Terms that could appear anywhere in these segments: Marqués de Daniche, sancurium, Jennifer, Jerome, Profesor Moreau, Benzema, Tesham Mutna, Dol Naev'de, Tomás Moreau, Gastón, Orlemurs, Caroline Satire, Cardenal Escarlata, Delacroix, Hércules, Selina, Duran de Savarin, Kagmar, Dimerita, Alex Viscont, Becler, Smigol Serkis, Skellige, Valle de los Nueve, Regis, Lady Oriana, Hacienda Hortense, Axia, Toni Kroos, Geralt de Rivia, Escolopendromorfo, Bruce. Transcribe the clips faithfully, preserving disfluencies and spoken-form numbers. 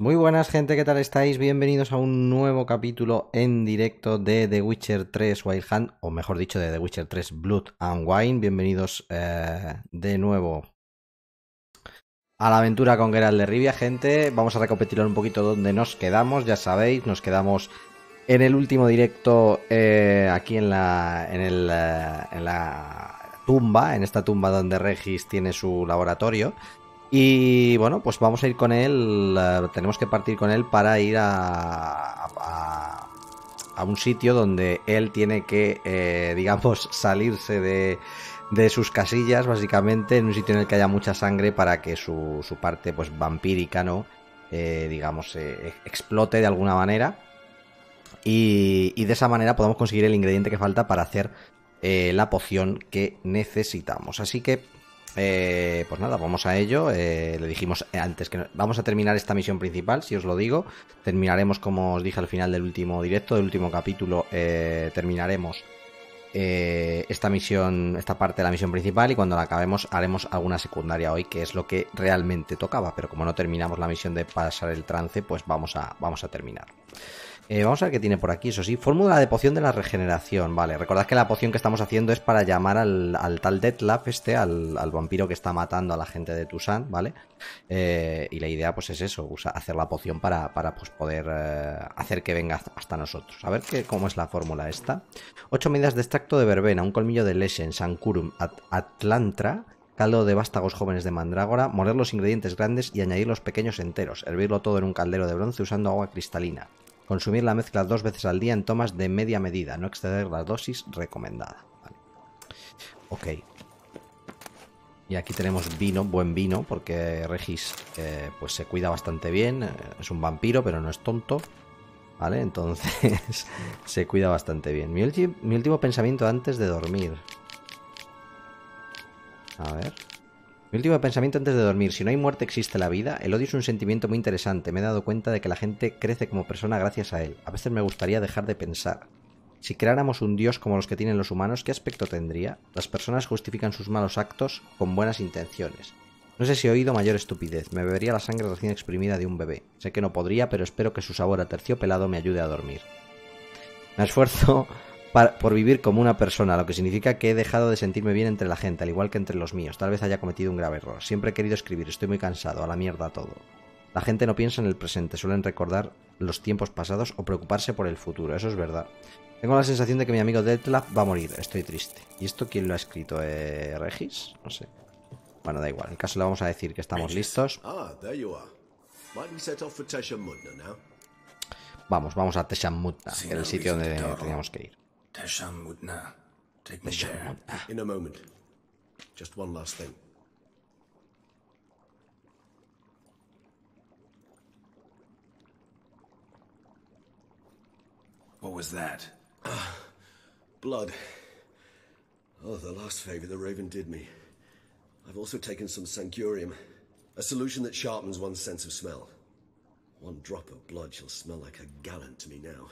Muy buenas gente, ¿qué tal estáis? Bienvenidos a un nuevo capítulo en directo de The Witcher tres Wild Hunt, o mejor dicho, de The Witcher tres Blood and Wine. Bienvenidos eh, de nuevo a la aventura con Geralt de Rivia, gente. Vamos a recopilar un poquito donde nos quedamos, ya sabéis, nos quedamos en el último directo eh, aquí en la, en, el, en la tumba, en esta tumba donde Regis tiene su laboratorio. Y bueno, pues vamos a ir con él, uh, tenemos que partir con él para ir a, a, a un sitio donde él tiene que, eh, digamos, salirse de, de sus casillas, básicamente, en un sitio en el que haya mucha sangre para que su, su parte, pues, vampírica, ¿no? Eh, digamos, eh, explote de alguna manera y, y de esa manera podamos conseguir el ingrediente que falta para hacer eh, la poción que necesitamos. Así que... Eh, pues nada, vamos a ello. Eh, le dijimos antes que no, vamos a terminar esta misión principal, si os lo digo. Terminaremos, como os dije al final del último directo, del último capítulo, eh, terminaremos eh, esta misión, esta parte de la misión principal, y cuando la acabemos haremos alguna secundaria hoy, que es lo que realmente tocaba. Pero como no terminamos la misión de pasar el trance, pues vamos a, vamos a terminar. Eh, vamos a ver qué tiene por aquí, eso sí. Fórmula de poción de la regeneración, vale. Recordad que la poción que estamos haciendo es para llamar al, al tal Detlaff, este, al, al vampiro que está matando a la gente de Toussaint, ¿vale? Eh, y la idea, pues, es eso, usa, hacer la poción para, para pues, poder eh, hacer que venga hasta nosotros. A ver qué, cómo es la fórmula esta. Ocho medidas de extracto de verbena, un colmillo de leshen, sancurum, at, atlantra... caldo de vástagos jóvenes de mandrágora, moler los ingredientes grandes y añadir los pequeños enteros, hervirlo todo en un caldero de bronce usando agua cristalina, consumir la mezcla dos veces al día en tomas de media medida, no exceder la dosis recomendada. Vale. Ok. Y aquí tenemos vino, buen vino, porque Regis eh, pues se cuida bastante bien, es un vampiro pero no es tonto. Vale, entonces se cuida bastante bien. Mi, mi último pensamiento antes de dormir... A ver. Mi último pensamiento antes de dormir. Si no hay muerte, existe la vida. El odio es un sentimiento muy interesante. Me he dado cuenta de que la gente crece como persona gracias a él. A veces me gustaría dejar de pensar. Si creáramos un dios como los que tienen los humanos, ¿qué aspecto tendría? Las personas justifican sus malos actos con buenas intenciones. No sé si he oído mayor estupidez. Me bebería la sangre recién exprimida de un bebé. Sé que no podría, pero espero que su sabor a terciopelado me ayude a dormir. Me esfuerzo... Para, por vivir como una persona, lo que significa que he dejado de sentirme bien entre la gente, al igual que entre los míos. Tal vez haya cometido un grave error. Siempre he querido escribir, estoy muy cansado, a la mierda todo. La gente no piensa en el presente, suelen recordar los tiempos pasados o preocuparse por el futuro, eso es verdad. Tengo la sensación de que mi amigo Detlaff va a morir, estoy triste. ¿Y esto quién lo ha escrito? Eh, ¿Regis? No sé. Bueno, da igual, el caso le vamos a decir que estamos listos. Ah, ahí estás. ¿Podemos ir a ahora? Vamos, vamos a Tesham Mutna, sí, el sitio donde teníamos que ir. Tesham Mutna, take me there. In a moment. Just one last thing. What was that? Uh, blood. Oh, the last favor the Raven did me. I've also taken some sancurium, a solution that sharpens one's sense of smell. One drop of blood shall smell like a gallon to me now.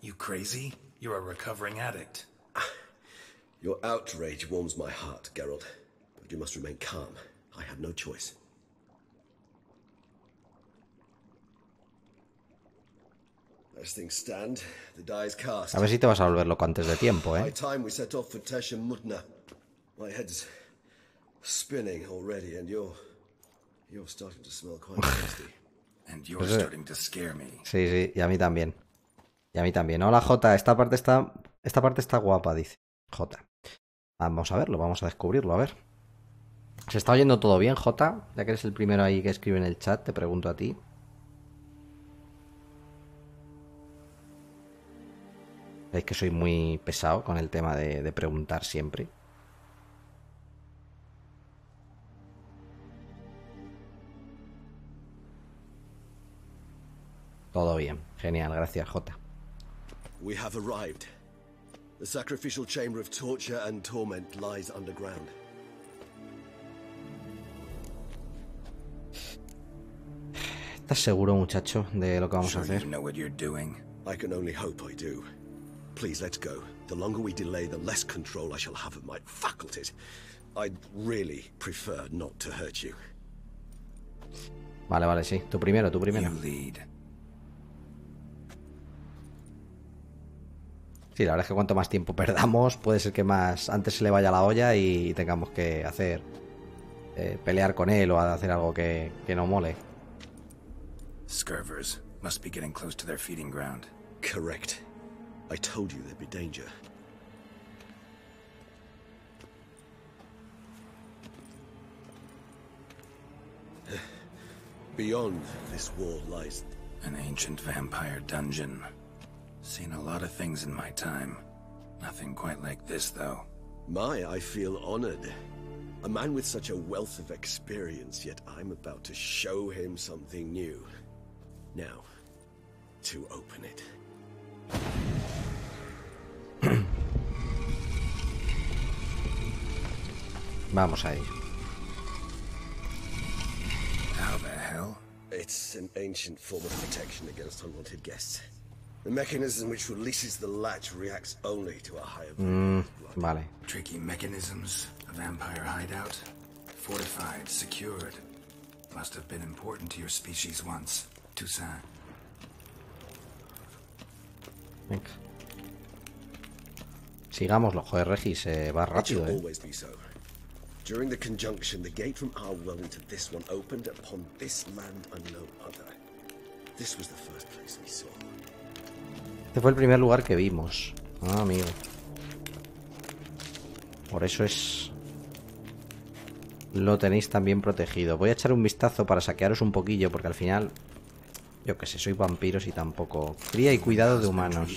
You crazy? You're a recovering addict. Your outrage warms my heart, Geralt. But you must remain calm. I have no choice. As things stand, the die is cast. A ver si te vas a volver loco antes de tiempo, eh. By time we set off for Tesham Mutna. My head's spinning already, and you're you're starting to smell quite nasty. And you're starting to scare me. Sí, sí, y a mí también. Y a mí también. Hola, Jota. Esta parte está. Esta parte está guapa, dice. Jota. Vamos a verlo, vamos a descubrirlo, a ver. ¿Se está oyendo todo bien, Jota? Ya que eres el primero ahí que escribe en el chat, te pregunto a ti. Veis que soy muy pesado con el tema de, de preguntar siempre. Todo bien. Genial, gracias, Jota. We have arrived. The sacrificial chamber of torture and torment lies underground. ¿Estás seguro, muchacho, de lo que vamos a hacer? You know what you're doing. I can only hope I do. Please, let's go. The longer we delay, the less control I shall have of my faculties. I'd really prefer not to hurt you. Vale, vale, sí. Tú primero, tú primero. Sí, la verdad es que cuanto más tiempo perdamos, puede ser que más antes se le vaya la olla y tengamos que hacer eh, pelear con él o hacer algo que, que no mole. Scurvers must be getting close to their feeding ground. Correct. I told you there'd be danger. Beyond this wall lies an ancient vampire dungeon. Seen a lot of things in my time. Nothing quite like this, though. My, I feel honored. A man with such a wealth of experience, yet I'm about to show him something new. Now, to open it. Vamos a ello. How the hell? It's an ancient form of protection against unwanted guests. The mechanism which releases the latch reacts only to a higher mm, vale. Tricky mechanisms, a vampire hideout, fortified, secured. Must have been important to your species once, Toussaint. Venga. Sigámoslo, joder, Regis, eh, va rápido, eh. During the conjunction, the gate from our well into this one opened upon this land and no other. This was the first place we saw. Este fue el primer lugar que vimos. Ah, amigo. Por eso es... Lo tenéis también protegido. Voy a echar un vistazo para saquearos un poquillo, porque al final... Yo que sé, soy vampiros y tampoco... Cría y cuidado de humanos.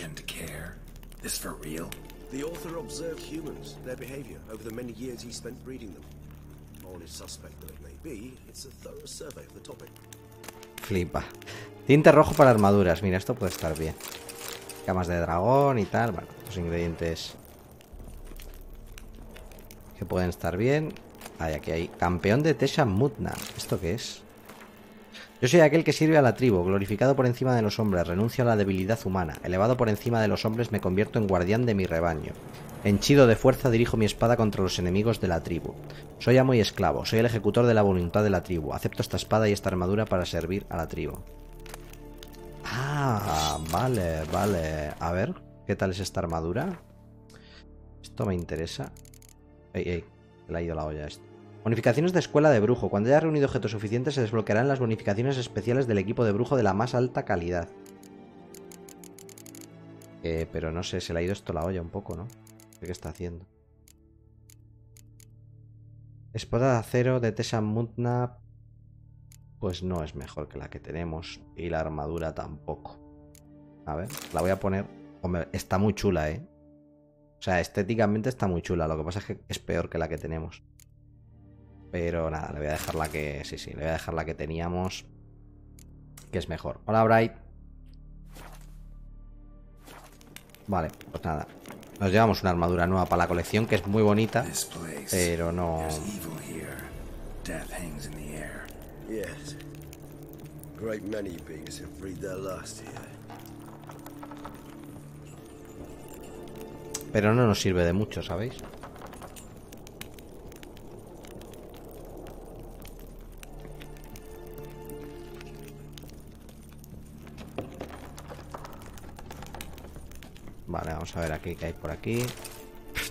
The author observed humans, their behavior, over the many years he spent breeding them. Or as suspect that it may be, it's a thorough survey of the topic. Flipa. Tinte rojo para armaduras. Mira, esto puede estar bien. Camas de dragón y tal. Bueno, los ingredientes que pueden estar bien. Ahí, aquí hay. Campeón de Tesham Mutna. ¿Esto qué es? Yo soy aquel que sirve a la tribu, glorificado por encima de los hombres. Renuncio a la debilidad humana. Elevado por encima de los hombres, me convierto en guardián de mi rebaño. Henchido de fuerza, dirijo mi espada contra los enemigos de la tribu. Soy amo y esclavo. Soy el ejecutor de la voluntad de la tribu. Acepto esta espada y esta armadura para servir a la tribu. Ah, vale, vale. A ver, ¿qué tal es esta armadura? Esto me interesa. Ey, ey, le ha ido la olla a esto. Bonificaciones de escuela de brujo. Cuando hayas reunido objetos suficientes se desbloquearán las bonificaciones especiales del equipo de brujo de la más alta calidad. Eh, pero no sé, se le ha ido esto la olla un poco, ¿no? ¿Qué está haciendo? Espada de acero de Tesham Mutna... Pues no es mejor que la que tenemos. Y la armadura tampoco. A ver, la voy a poner. Hombre, está muy chula, eh. O sea, estéticamente está muy chula. Lo que pasa es que es peor que la que tenemos. Pero nada, le voy a dejar la que... Sí, sí, le voy a dejar la que teníamos, que es mejor. Hola, Bright. Vale, pues nada. Nos llevamos una armadura nueva para la colección, que es muy bonita. Pero no... Yes. Great many beings have breathed their last here. Pero no nos sirve de mucho, ¿sabéis? Vale, vamos a ver aquí qué hay por aquí.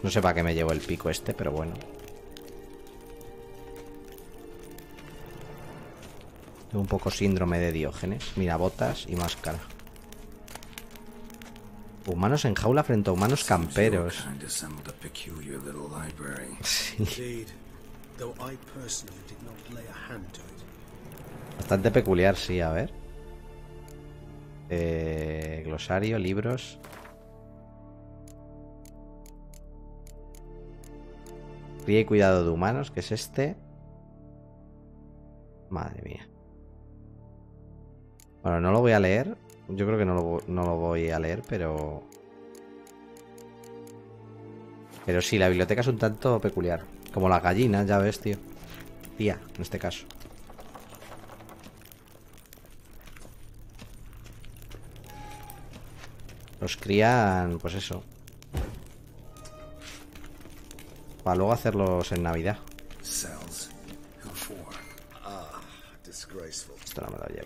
No sé para qué me llevo el pico este, pero bueno. Un poco síndrome de Diógenes. Mira, botas y máscara. Humanos en jaula frente a humanos camperos. Sí. Bastante peculiar, sí, a ver. Eh, glosario, libros. Cría y cuidado de humanos, que es este. Madre mía. Bueno, no lo voy a leer. Yo creo que no lo, no lo voy a leer, pero... Pero sí, la biblioteca es un tanto peculiar. Como las gallinas, ya ves, tío. Tía, en este caso. Los crían, pues eso. Para luego hacerlos en Navidad. Está la medalla.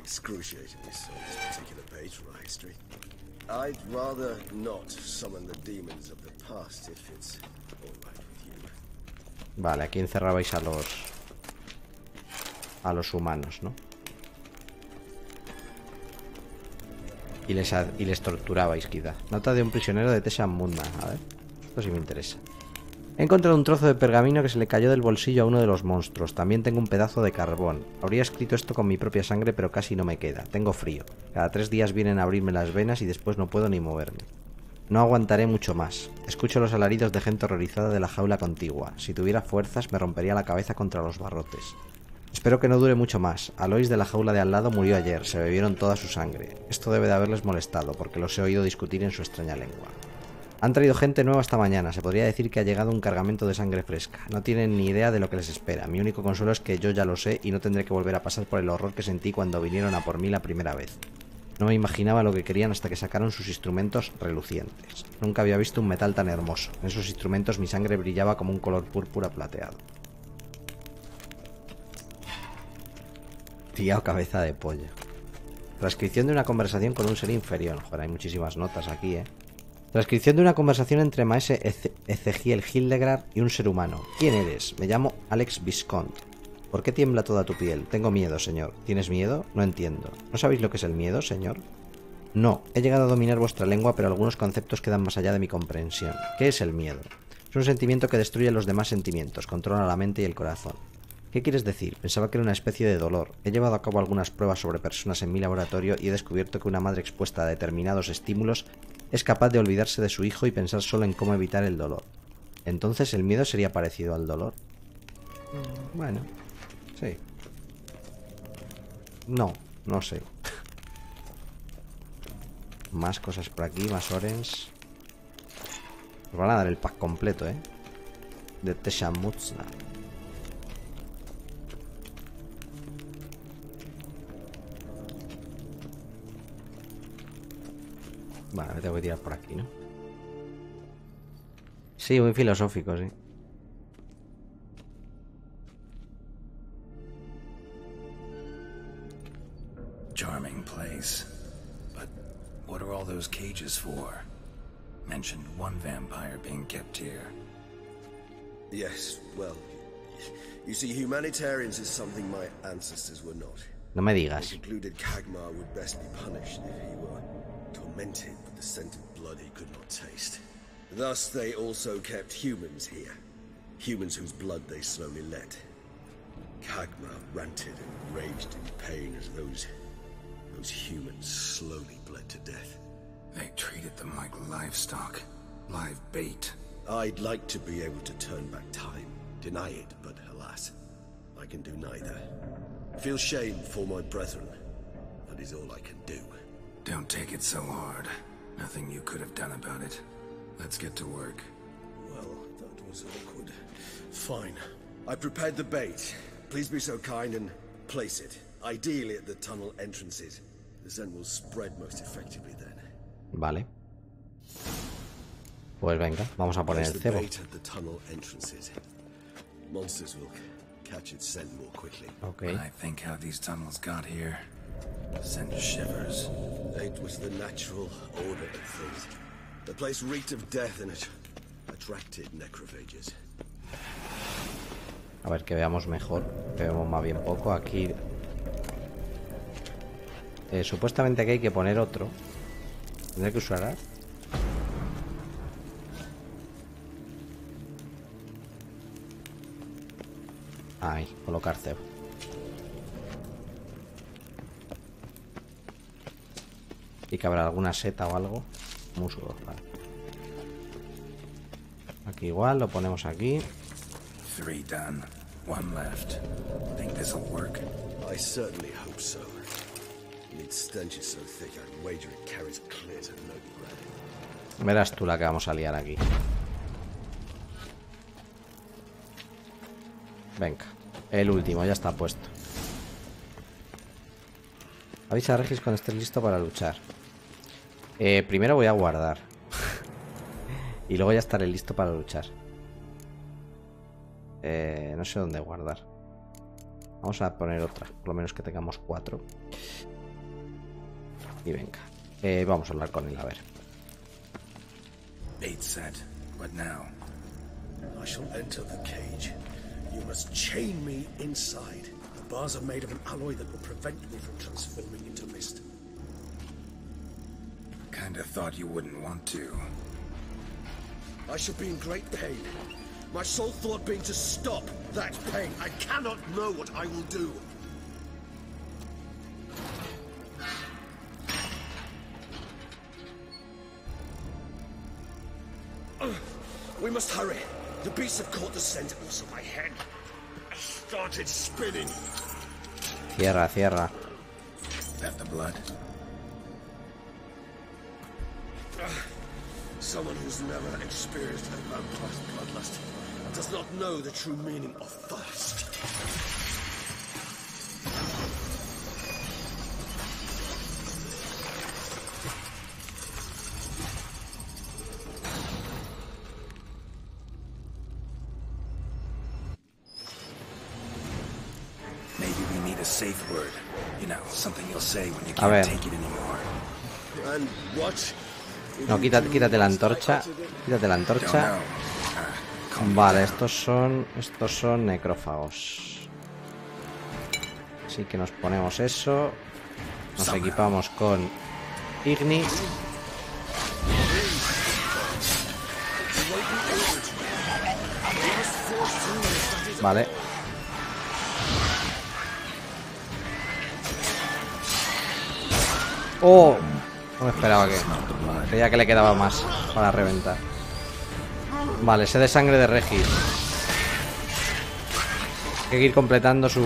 Vale, aquí encerrabais a los a los humanos, ¿no? Y les, y les torturabais, quizá. Nota de un prisionero de Tesham Mutna. A ver, esto sí me interesa. He encontrado un trozo de pergamino que se le cayó del bolsillo a uno de los monstruos. También tengo un pedazo de carbón. Habría escrito esto con mi propia sangre, pero casi no me queda. Tengo frío. Cada tres días vienen a abrirme las venas y después no puedo ni moverme. No aguantaré mucho más. Escucho los alaridos de gente horrorizada de la jaula contigua. Si tuviera fuerzas, me rompería la cabeza contra los barrotes. Espero que no dure mucho más. Alois de la jaula de al lado murió ayer. Se bebieron toda su sangre. Esto debe de haberles molestado, porque los he oído discutir en su extraña lengua. Han traído gente nueva esta mañana, se podría decir que ha llegado un cargamento de sangre fresca. No tienen ni idea de lo que les espera. Mi único consuelo es que yo ya lo sé y no tendré que volver a pasar por el horror que sentí cuando vinieron a por mí la primera vez. No me imaginaba lo que querían hasta que sacaron sus instrumentos relucientes. Nunca había visto un metal tan hermoso. En sus instrumentos mi sangre brillaba como un color púrpura plateado. Tía o cabeza de pollo. Transcripción de una conversación con un ser inferior. Joder, hay muchísimas notas aquí, eh. Transcripción de una conversación entre Maese Eze Ezequiel Hildegard y un ser humano. ¿Quién eres? Me llamo Alex Viscont. ¿Por qué tiembla toda tu piel? Tengo miedo, señor. ¿Tienes miedo? No entiendo. ¿No sabéis lo que es el miedo, señor? No, he llegado a dominar vuestra lengua, pero algunos conceptos quedan más allá de mi comprensión. ¿Qué es el miedo? Es un sentimiento que destruye los demás sentimientos, controla la mente y el corazón. ¿Qué quieres decir? Pensaba que era una especie de dolor. He llevado a cabo algunas pruebas sobre personas en mi laboratorio y he descubierto que una madre expuesta a determinados estímulos es capaz de olvidarse de su hijo y pensar solo en cómo evitar el dolor. Entonces, ¿el miedo sería parecido al dolor? Bueno, sí. No, no sé. Más cosas por aquí, más orens. Nos van a dar el pack completo, ¿eh? De Tesham Mutna. Vale, me tengo que tirar por aquí, ¿no? Sí, muy filosófico, sí. Charming place. But what are all those cages for? Mentioned one vampire being kept here. Yes, well, you see, humanitarians is something my ancestors were not. No me digas. Included Kagmar would best be punished if he were. Tormented with the scent of blood he could not taste. Thus they also kept humans here. Humans whose blood they slowly let. Kagma ranted and raged in pain as those... those humans slowly bled to death. They treated them like livestock. Live bait. I'd like to be able to turn back time. Deny it, but alas, I can do neither. Feel shame for my brethren. That is all I can do. Don't take it so hard. Nothing you could have done about it. Let's get to work. Well, that was awkward. Fine. I prepared the bait. Please be so kind and place it. Ideally at the tunnel entrances. The Zen will spread most effectively then. Vale. Pues venga, vamos a poner el cebo. Monsters will catch its scent more quickly. Okay. I think how these tunnels got here. Sent shivers. It was the natural order of things. The place reeked of death and it attracted necrophages. A ver, que veamos mejor. Que veamos más bien poco. Aquí. Eh, supuestamente aquí hay que poner otro. Tendré que usar. Ahí, colocar cebo. Y que habrá alguna seta o algo. Musgo, vale. Aquí igual, lo ponemos aquí. Three done, one left. Think this'll work. I certainly hope so. Its stench is so thick I'd wager it carries clear to no ground. Verás tú la que vamos a liar aquí. Venga, el último ya está puesto. Avisa a Regis cuando estés listo para luchar. Eh, primero voy a guardar. Y luego ya estaré listo para luchar. Eh, no sé dónde guardar. Vamos a poner otra, por lo menos que tengamos cuatro. Y venga, eh, vamos a hablar con él, a ver. Eight said, but now I shall enter the cage. You must chain me inside. The bars are made of an alloy that will prevent me from transforming into mist. Kinda thought you wouldn't want to. I should be in great pain. My sole thought being to stop that pain. I cannot know what I will do. We must hurry. The beasts have caught the sentinels of my head. I started spinning. Cierra, cierra. Is that the blood? Someone who's never experienced a vampire's bloodlust does not know the true meaning of thirst. Maybe we need a safe word, you know, something you'll say when you can't take it anymore. And what? No, quítate, quítate la antorcha. Quítate la antorcha. Vale, estos son. Estos son necrófagos. Así que nos ponemos eso. Nos equipamos con Igni. Vale. Oh, no me esperaba que... Creía que le quedaba más para reventar. Vale, sed de sangre de Regis. Hay que ir completando su...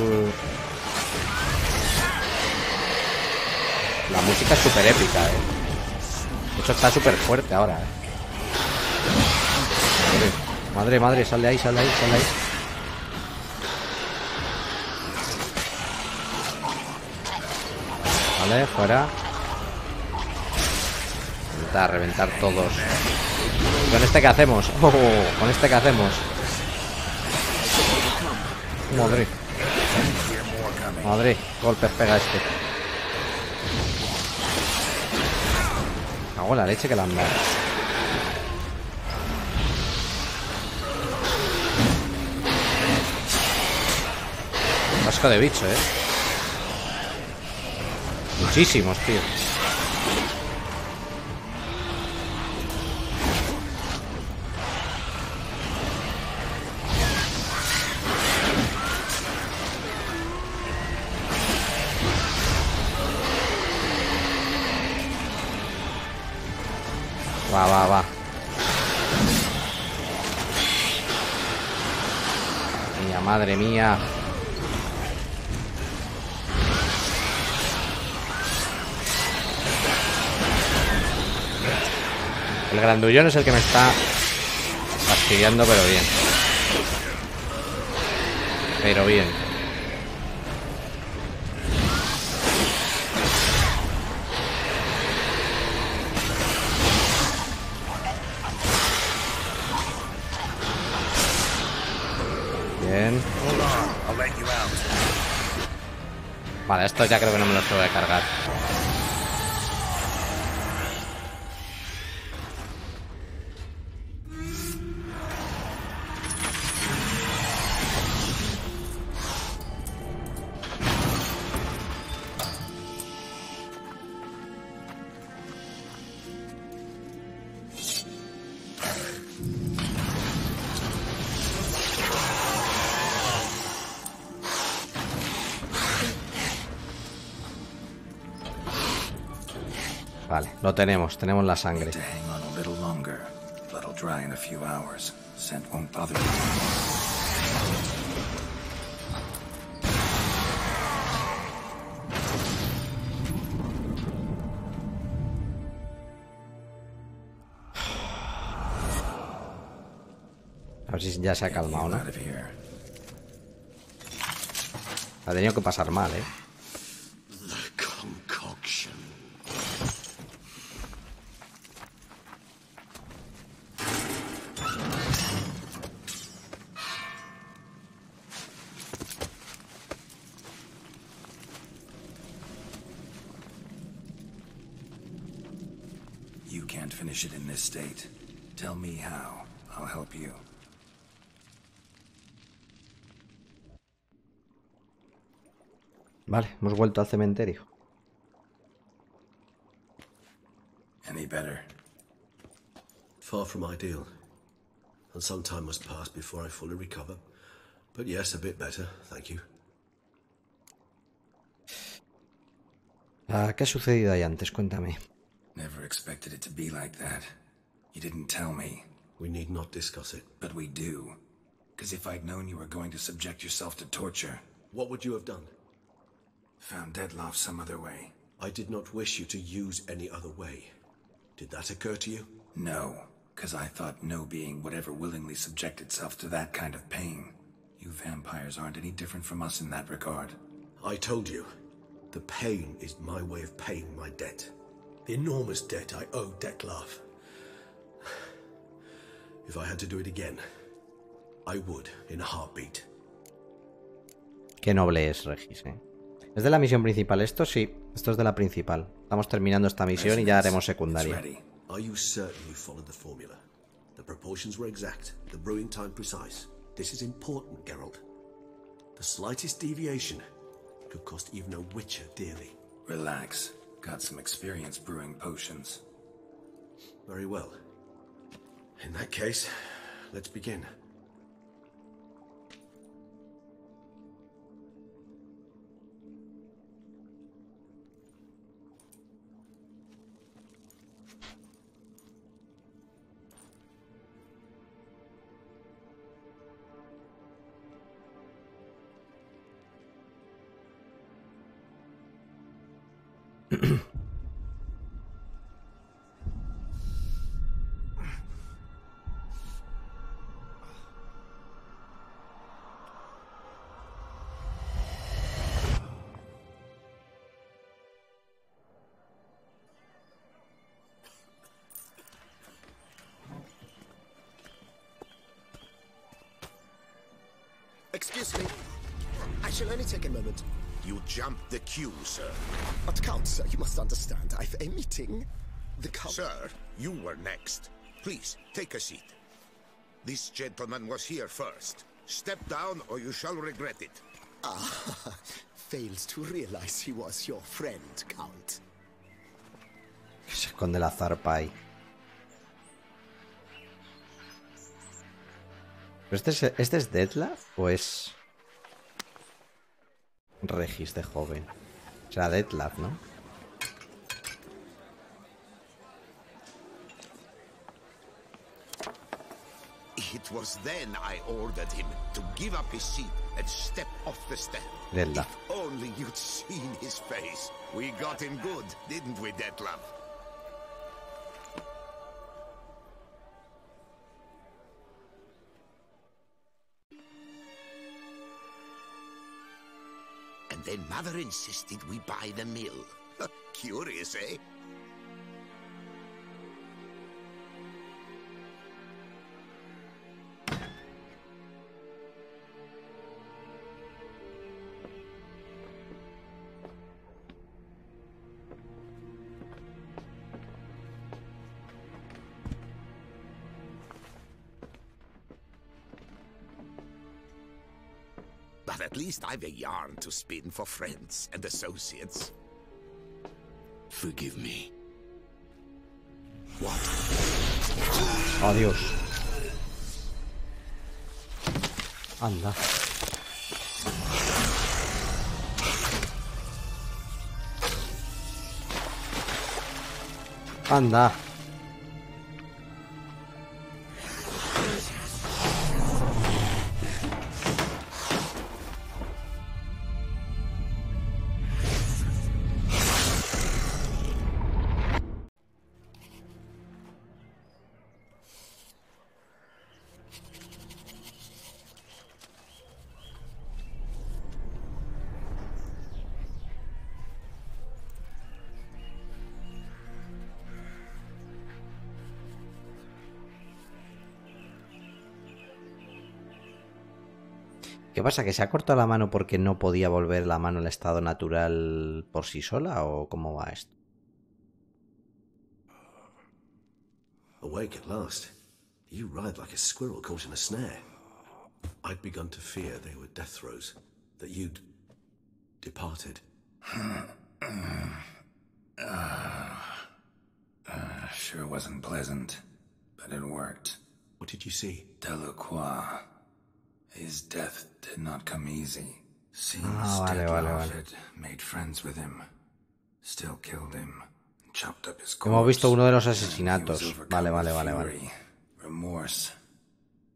La música es súper épica, eh. De hecho está súper fuerte ahora, eh. Madre, madre, sal de ahí, sal de ahí, sal de ahí. Vale, fuera. A reventar todos. ¿Con este qué hacemos? Oh, ¿con este qué hacemos? Madre. Madre, golpes pega este. Hago la leche que la han dado. Asco de bicho, eh. Muchísimos, tío. Va, va, va. Mía, madre mía. El grandullón es el que me está fastidiando, pero bien. Pero bien. Vale, esto ya creo que no me lo tengo que cargar. Vale, lo tenemos, tenemos la sangre. A ver si ya se ha calmado, ¿no? Ha tenido que pasar mal, ¿eh? You can't finish it in this state. Tell me how. I'll help you. Vale, hemos vuelto al cementerio. Any better? Far from ideal. And some time must pass before I fully recover. But yes, a bit better, thank you. ¿Qué ha sucedido ahí antes? Cuéntame. Never expected it to be like that. You didn't tell me. We need not discuss it. But we do. Because if I'd known you were going to subject yourself to torture... What would you have done? Found Detlaff some other way. I did not wish you to use any other way. Did that occur to you? No, because I thought no being would ever willingly subject itself to that kind of pain. You vampires aren't any different from us in that regard. I told you, the pain is my way of paying my debt. The enormous debt I owe Detlaff. If I had to do it again, I would in a heartbeat. Qué noble es, Regis, eh. ¿Es de la misión principal esto? Sí, esto es de la principal. Estamos terminando esta misión y ya haremos secundaria. Excuse me. I shall only take a moment. You jumped the queue, sir. But Count, sir, you must understand. I've a meeting. The Count... Sir, you were next. Please, take a seat. This gentleman was here first. Step down or you shall regret it. Ah, fails to realize he was your friend, Count. Se esconde la zarpa ahí. ¿Pero este es, este es Detlaff o es... Regis de joven? O sea, Detlaff, ¿no? It was then I ordered him to give up his seat and step off the step. Detlaff. If only you'd seen his face. We got him good, didn't we, Detlaff? Then Mother insisted we buy the mill. Curious, eh? At least I've a yarn to spin for friends and associates. Forgive me. What? Adiós. Anda. Anda. ¿Qué pasa? ¿Que se ha cortado la mano porque no podía volver la mano al estado natural por sí sola? ¿O cómo va esto? Awake at last. You ride like a squirrel caught in a snare. I'd begun to fear they were death throes, that you'd departed. uh, uh, sure wasn't pleasant, but it worked. What did you see? Delacroix. His death did not come easy. Seems oh, vale, vale, vale. Made friends with him. Still killed him. Chopped up his corpse. Hemos visto uno de los asesinatos. Vale, vale, vale, vale. Remorse.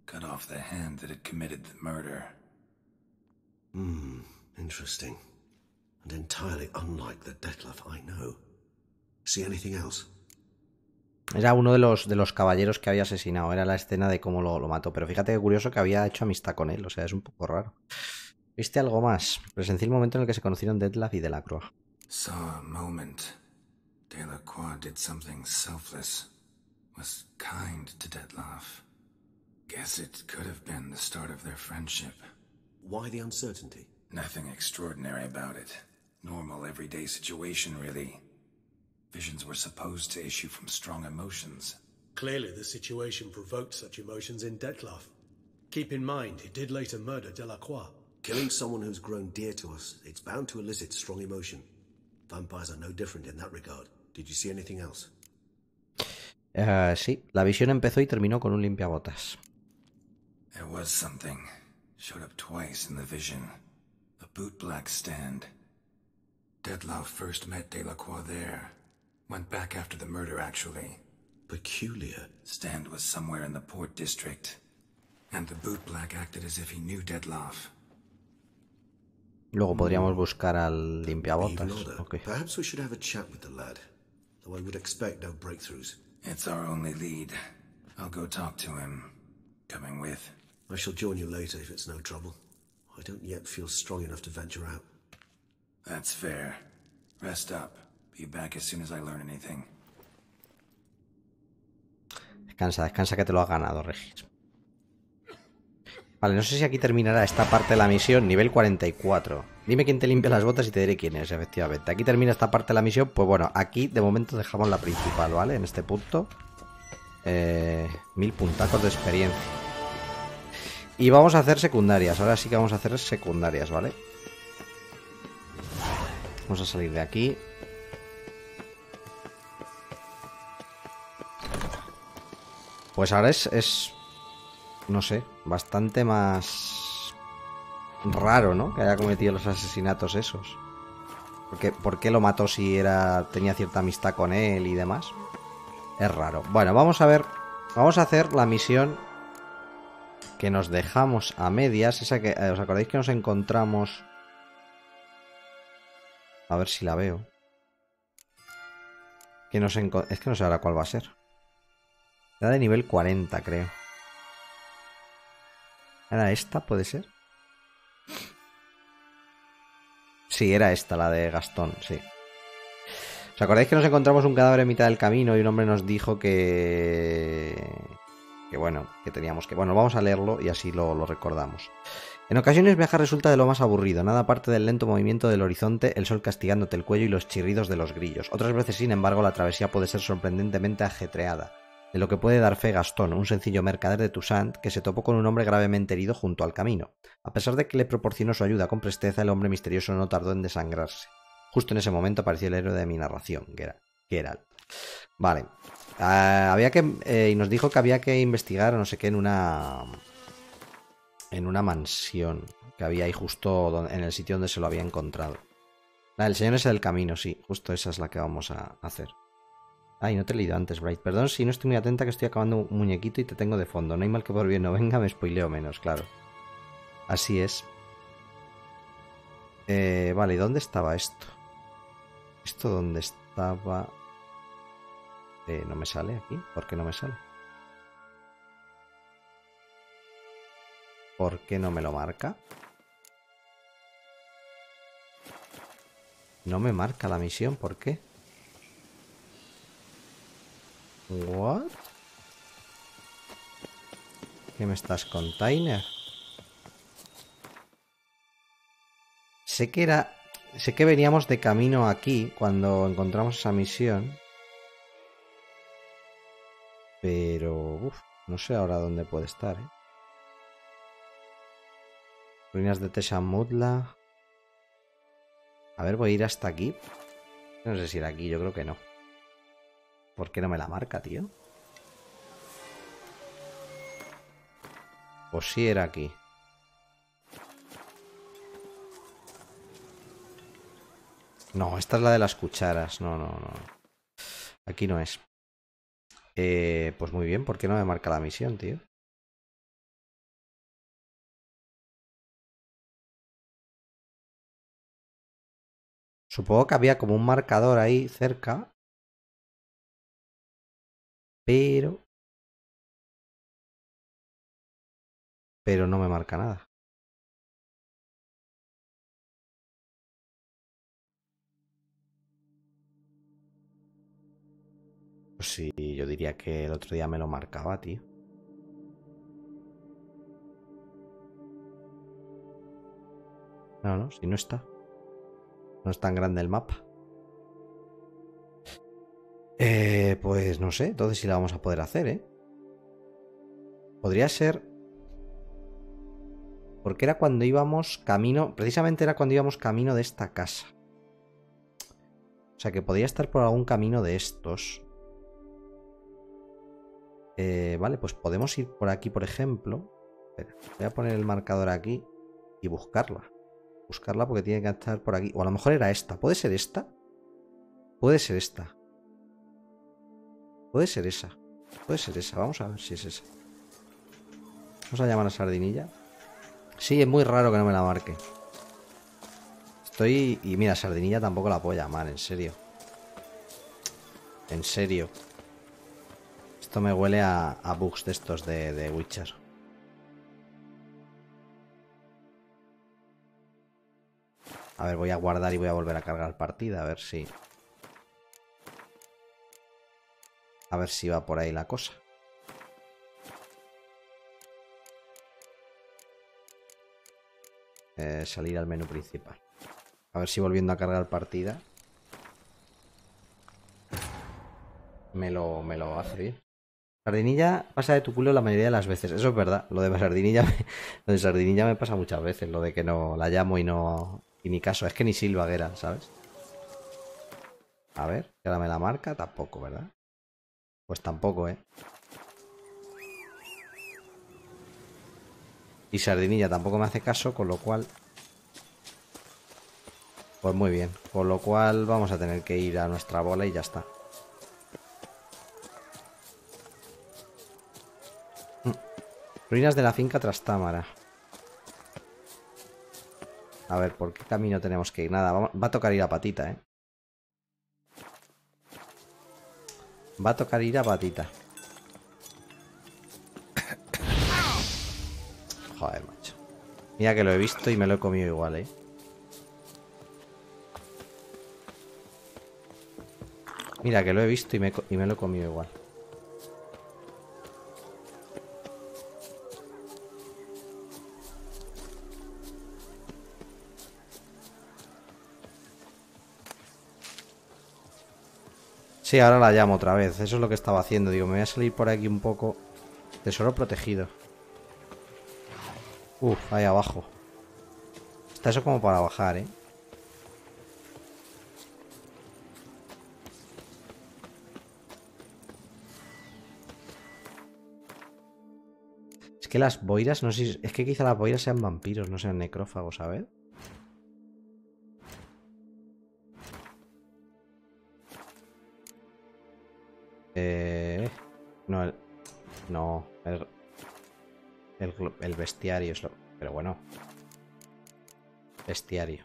Cut off the hand that had committed the murder. Hmm, interesting. And entirely unlike the Detlaff I know. See anything else? Era uno de los, de los caballeros que había asesinado. Era la escena de cómo lo, lo mató. Pero fíjate que curioso que había hecho amistad con él. O sea, es un poco raro. ¿Viste algo más? Presencié el momento en el que se conocieron Detlaff y Delacroix. Saw a moment. Delacroix did something selfless. Was kind to Detlaff. Guess it could have been the start of their friendship. Why the uncertainty? Nothing extraordinary about it. Normal everyday situation, really. Visions were supposed to issue from strong emotions. Clearly the situation provoked such emotions in Detlaff. Keep in mind, he did later murder Delacroix. Killing someone who's grown dear to us, it's bound to elicit strong emotion. Vampires are no different in that regard. Did you see anything else? Uh, sí, la visión empezó y terminó con un limpiabotas. There was something. Showed up twice in the vision. A bootblack stand. Detlaff first met Delacroix there. Went back after the murder, actually. Peculiar. Stand was somewhere in the port district. And the bootblack acted as if he knew Detlaff. Luego podríamos buscar al limpiabotas. Okay. Perhaps we should have a chat with the lad. Though I would expect no breakthroughs. It's our only lead. I'll go talk to him. Coming with. I shall join you later if it's no trouble. I don't yet feel strong enough to venture out. That's fair. Rest up. Back as soon as I learn anything. Descansa, descansa que te lo has ganado, Regis. Vale, no sé si aquí terminará esta parte de la misión, nivel cuarenta y cuatro. Dime quién te limpia las botas y te diré quién es, efectivamente. Aquí termina esta parte de la misión, pues bueno, aquí de momento dejamos la principal, ¿vale? En este punto. Eh, mil puntacos de experiencia. Y vamos a hacer secundarias, ahora sí que vamos a hacer secundarias, ¿vale? Vamos a salir de aquí. Pues ahora es, es, no sé, bastante más raro, ¿no? Que haya cometido los asesinatos esos. Porque, ¿por qué lo mató si era tenía cierta amistad con él y demás? Es raro. Bueno, vamos a ver, vamos a hacer la misión que nos dejamos a medias. Esa que, ¿os acordáis que nos encontramos? A ver si la veo. Que nos enco- es que no sé ahora cuál va a ser. Era de nivel cuarenta, creo. ¿Era esta? ¿Puede ser? Sí, era esta, la de Gastón, sí. ¿Os acordáis que nos encontramos un cadáver en mitad del camino y un hombre nos dijo que... que bueno, que teníamos que... Bueno, vamos a leerlo y así lo, lo recordamos. En ocasiones viajar resulta de lo más aburrido, nada aparte del lento movimiento del horizonte, el sol castigándote el cuello y los chirridos de los grillos. Otras veces, sin embargo, la travesía puede ser sorprendentemente ajetreada. De lo que puede dar fe Gastón, un sencillo mercader de Toussaint que se topó con un hombre gravemente herido junto al camino. A pesar de que le proporcionó su ayuda con presteza, el hombre misterioso no tardó en desangrarse. Justo en ese momento apareció el héroe de mi narración, Geralt. Vale. Uh, había que, eh, y nos dijo que había que investigar no sé qué en una... en una mansión que había ahí justo donde, en el sitio donde se lo había encontrado. Ah, el señor ese del camino, sí. Justo esa es la que vamos a hacer. Ay, no te he leído antes, Bright. Perdón si no estoy muy atenta que estoy acabando un muñequito y te tengo de fondo. No hay mal que por bien no venga, me spoileo menos, claro. Así es. Eh, vale, ¿y dónde estaba esto? ¿Esto dónde estaba? Eh, no me sale aquí. ¿Por qué no me sale? ¿Por qué no me lo marca? No me marca la misión, ¿por qué? What? ¿Qué me estás, container? Sé que era... Sé que veníamos de camino aquí cuando encontramos esa misión. Pero, uff, no sé ahora dónde puede estar, ¿eh? Ruinas de Tesham Mutna. A ver, voy a ir hasta aquí. No sé si era aquí, yo creo que no. ¿Por qué no me la marca, tío? Pues sí era aquí. No, esta es la de las cucharas. No, no, no. Aquí no es. Eh, pues muy bien, ¿por qué no me marca la misión, tío? Supongo que había como un marcador ahí cerca. Pero... Pero no me marca nada. Pues sí, yo diría que el otro día me lo marcaba, tío. No, no, si no está. No es tan grande el mapa. Eh, pues no sé, entonces si la vamos a poder hacer, ¿eh? Podría ser... Porque era cuando íbamos camino... Precisamente era cuando íbamos camino de esta casa. O sea que podría estar por algún camino de estos... Eh, vale, pues podemos ir por aquí, por ejemplo. Espera, voy a poner el marcador aquí y buscarla. Buscarla porque tiene que estar por aquí. O a lo mejor era esta. ¿Puede ser esta? Puede ser esta. Puede ser esa. Puede ser esa. Vamos a ver si es esa. Vamos a llamar a Sardinilla. Sí, es muy raro que no me la marque. Estoy... Y mira, Sardinilla tampoco la puedo llamar, en serio. En serio. Esto me huele a, a bugs de estos de, de Witcher. A ver, voy a guardar y voy a volver a cargar partida. A ver si... A ver si va por ahí la cosa. Eh, salir al menú principal. A ver si volviendo a cargar partida... Me lo, me lo hace bien. Sardinilla pasa de tu culo la mayoría de las veces. Eso es verdad. Lo de Sardinilla me, lo de Sardinilla me pasa muchas veces. Lo de que no la llamo y no... Y ni caso. Es que ni silba, Guerra, ¿sabes? A ver. Que ahora me la marca. Tampoco, ¿verdad? Pues tampoco, ¿eh? Y Sardinilla tampoco me hace caso, con lo cual... Pues muy bien. Con lo cual vamos a tener que ir a nuestra bola y ya está. Ruinas de la finca Trastámara. A ver, ¿por qué camino tenemos que ir? Nada, vamos, va a tocar ir a patita, ¿eh? Va a tocar ir a patita. Joder, macho. Mira que lo he visto y me lo he comido igual, ¿eh? Mira que lo he visto y me, y me lo he comido igual. Sí, ahora la llamo otra vez. Eso es lo que estaba haciendo. Digo, me voy a salir por aquí un poco. Tesoro protegido. Uf, ahí abajo. Está eso como para bajar, ¿eh? Es que las boiras, no sé... Es que quizá las boiras sean vampiros, no sean necrófagos, ¿sabes? Eh, no, el, no, el, el, el bestiario es lo... Pero bueno. Bestiario.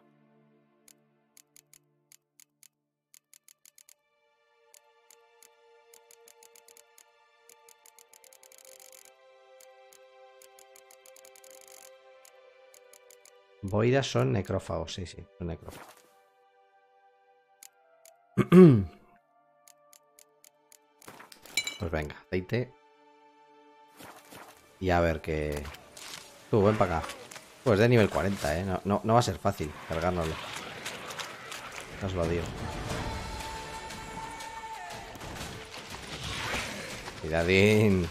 Boidas son necrófagos, sí, sí, son necrófagos. Pues venga, aceite. Y a ver que... Tú, ven para acá. Pues de nivel cuarenta, ¿eh? No, no, no va a ser fácil cargárnoslo. No os lo digo. Cuidadín.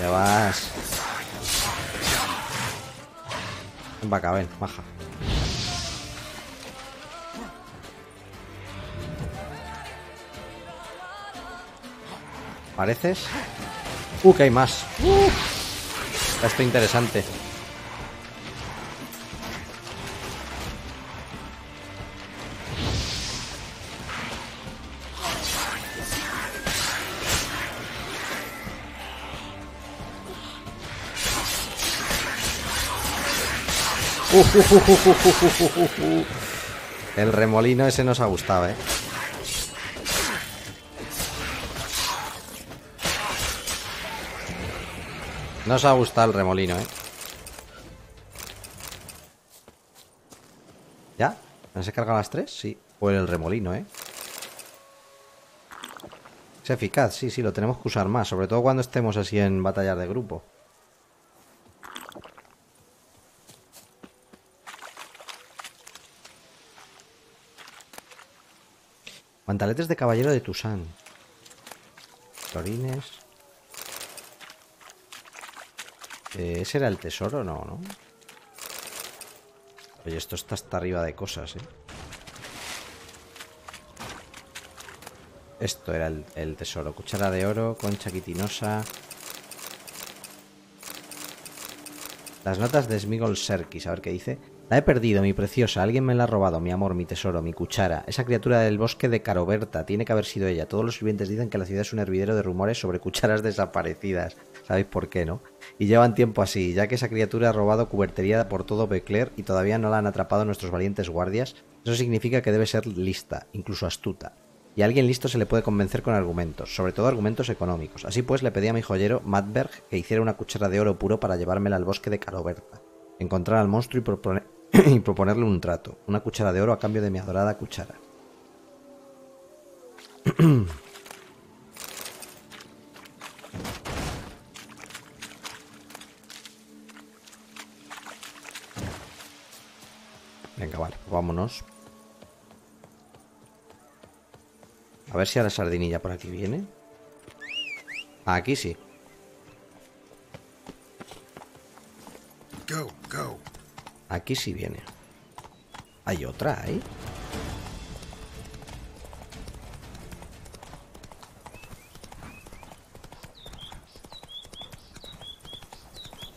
Ya vas. Ven para acá, ven, baja. ¿Pareces? Uh, que hay más. Uh. Está esto interesante. Uh, uh, uh, uh, uh, uh, uh, uh, uh. El remolino ese nos ha gustado, eh. Nos ha gustado el remolino, eh. ¿Ya? ¿Se cargan las tres? Sí. Por el remolino, eh. Es eficaz, sí, sí, lo tenemos que usar más. Sobre todo cuando estemos así en batallas de grupo. Pantaletes de caballero de Toussaint. Florines. Eh, ¿Ese era el tesoro? No, ¿no? Oye, esto está hasta arriba de cosas, ¿eh? Esto era el, el tesoro. Cuchara de oro, concha quitinosa. Las notas de Smigol Serkis. A ver qué dice. La he perdido, mi preciosa. Alguien me la ha robado. Mi amor, mi tesoro, mi cuchara. Esa criatura del bosque de Caroberta. Tiene que haber sido ella. Todos los sirvientes dicen que la ciudad es un hervidero de rumores sobre cucharas desaparecidas. ¿Sabéis por qué, no? Y llevan tiempo así, ya que esa criatura ha robado cubertería por todo Becler y todavía no la han atrapado nuestros valientes guardias. Eso significa que debe ser lista, incluso astuta. Y a alguien listo se le puede convencer con argumentos, sobre todo argumentos económicos. Así pues, le pedí a mi joyero, Madberg, que hiciera una cuchara de oro puro para llevármela al bosque de Caroberta. Encontrar al monstruo y proponer... y proponerle un trato, una cuchara de oro a cambio de mi adorada cuchara. Venga, vale, pues vámonos. A ver si a la sardinilla por aquí viene. Aquí sí. Go, go. Aquí sí viene. Hay otra ahí.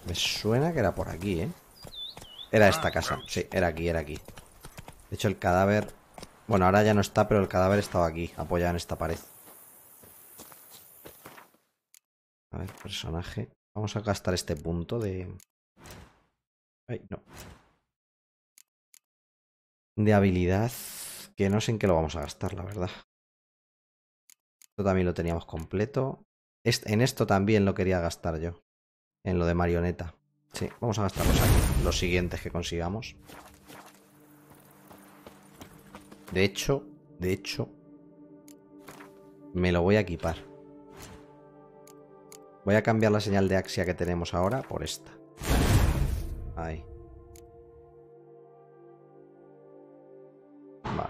Me suena que era por aquí, ¿eh? Era esta casa. Sí, era aquí, era aquí. De hecho, el cadáver... Bueno, ahora ya no está, pero el cadáver estaba aquí, apoyado en esta pared. A ver, personaje. Vamos a gastar este punto de... Ay, no. De habilidad, que no sé en qué lo vamos a gastar, la verdad. Esto también lo teníamos completo. Este, en esto también lo quería gastar yo. En lo de marioneta. Sí, vamos a gastarlos aquí, los siguientes que consigamos. De hecho, de hecho, me lo voy a equipar. Voy a cambiar la señal de axia que tenemos ahora por esta. Ahí. Vale.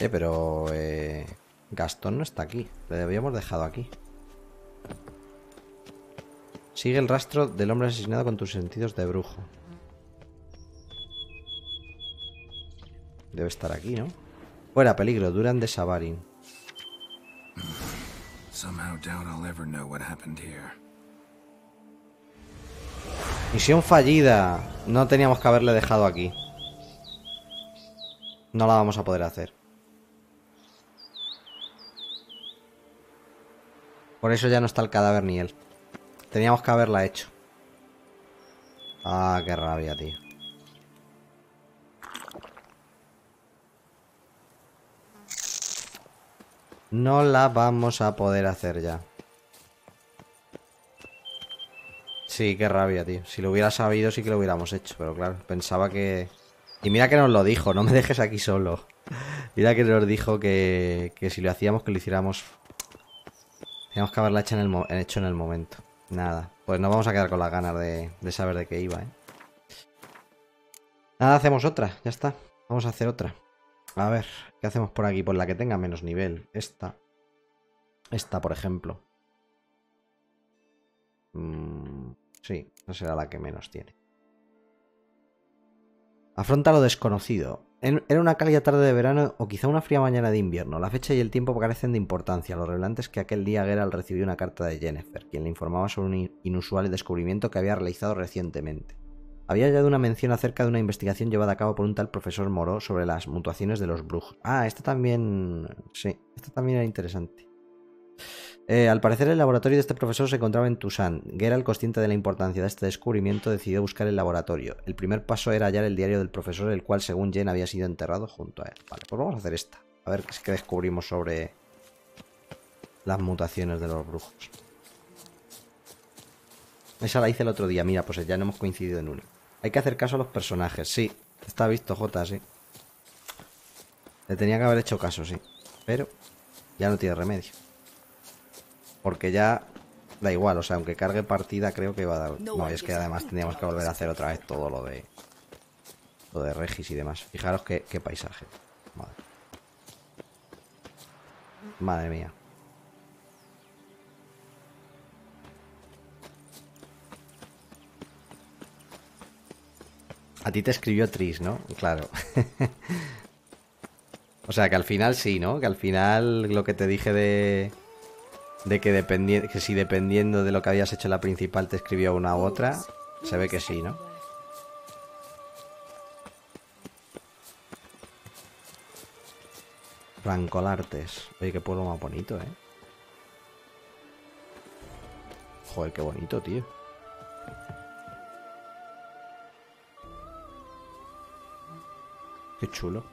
Eh, pero... Eh, Gastón no está aquí. Le habíamos dejado aquí. Sigue el rastro del hombre asesinado con tus sentidos de brujo. Debe estar aquí, ¿no? Fuera, peligro. Duran de Savarin. Misión fallida. No teníamos que haberle dejado aquí. No la vamos a poder hacer. Por eso ya no está el cadáver ni él. Teníamos que haberla hecho. Ah, qué rabia, tío. No la vamos a poder hacer ya. Sí, qué rabia, tío. Si lo hubiera sabido, sí que lo hubiéramos hecho. Pero claro, pensaba que... Y mira que nos lo dijo, no me dejes aquí solo. Mira que nos dijo que, que si lo hacíamos, que lo hiciéramos... Teníamos que haberla hecho en el, hecho en el momento. Nada, pues nos vamos a quedar con las ganas de, de saber de qué iba, ¿eh? Nada, hacemos otra, ya está. Vamos a hacer otra. A ver, ¿qué hacemos por aquí? Por la que tenga menos nivel. Esta. Esta, por ejemplo. Mm, sí, no será la que menos tiene. Afronta lo desconocido. Era una cálida tarde de verano o quizá una fría mañana de invierno. La fecha y el tiempo carecen de importancia. Lo relevante es que aquel día Geralt recibió una carta de Jennifer, quien le informaba sobre un inusual descubrimiento que había realizado recientemente. Había hallado una mención acerca de una investigación llevada a cabo por un tal profesor Moreau sobre las mutaciones de los brujos. Ah, esta también... Sí, esta también era interesante. Eh, al parecer el laboratorio de este profesor se encontraba en Toussaint. Geralt, consciente de la importancia de este descubrimiento, decidió buscar el laboratorio. El primer paso era hallar el diario del profesor, el cual según Jen había sido enterrado junto a él. Vale, pues vamos a hacer esta. A ver qué es que descubrimos sobre las mutaciones de los brujos. Esa la hice el otro día. Mira, pues ya no hemos coincidido en una. Hay que hacer caso a los personajes, sí. Está visto, Jota, sí. Le tenía que haber hecho caso, sí. Pero ya no tiene remedio. Porque ya da igual, o sea, aunque cargue partida creo que va a dar... No, es que además teníamos que volver a hacer otra vez todo lo de... Lo de Regis y demás. Fijaros qué, qué paisaje. Madre. Madre mía. A ti te escribió Tris, ¿no? Claro. O sea, que al final sí, ¿no? Que al final lo que te dije de... De que, dependi que si dependiendo de lo que habías hecho en la principal te escribió una u otra, se ve que sí, ¿no? Rancolartes. Oye, qué pueblo más bonito, ¿eh? Joder, qué bonito, tío. Qué chulo.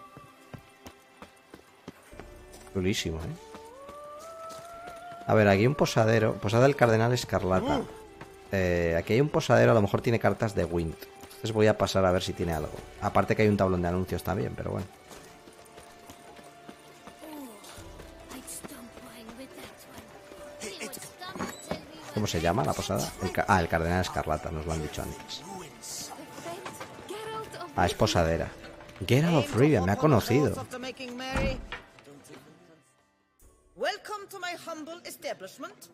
Chulísimo, ¿eh? A ver, aquí un posadero. Posada del Cardenal Escarlata. Eh, aquí hay un posadero, a lo mejor tiene cartas de Wind. Entonces voy a pasar a ver si tiene algo. Aparte que hay un tablón de anuncios también, pero bueno. ¿Cómo se llama la posada? El ah, el Cardenal Escarlata, nos lo han dicho antes. Ah, es posadera. Geralt of Rivia, me ha conocido. Welcome to my humble establishment.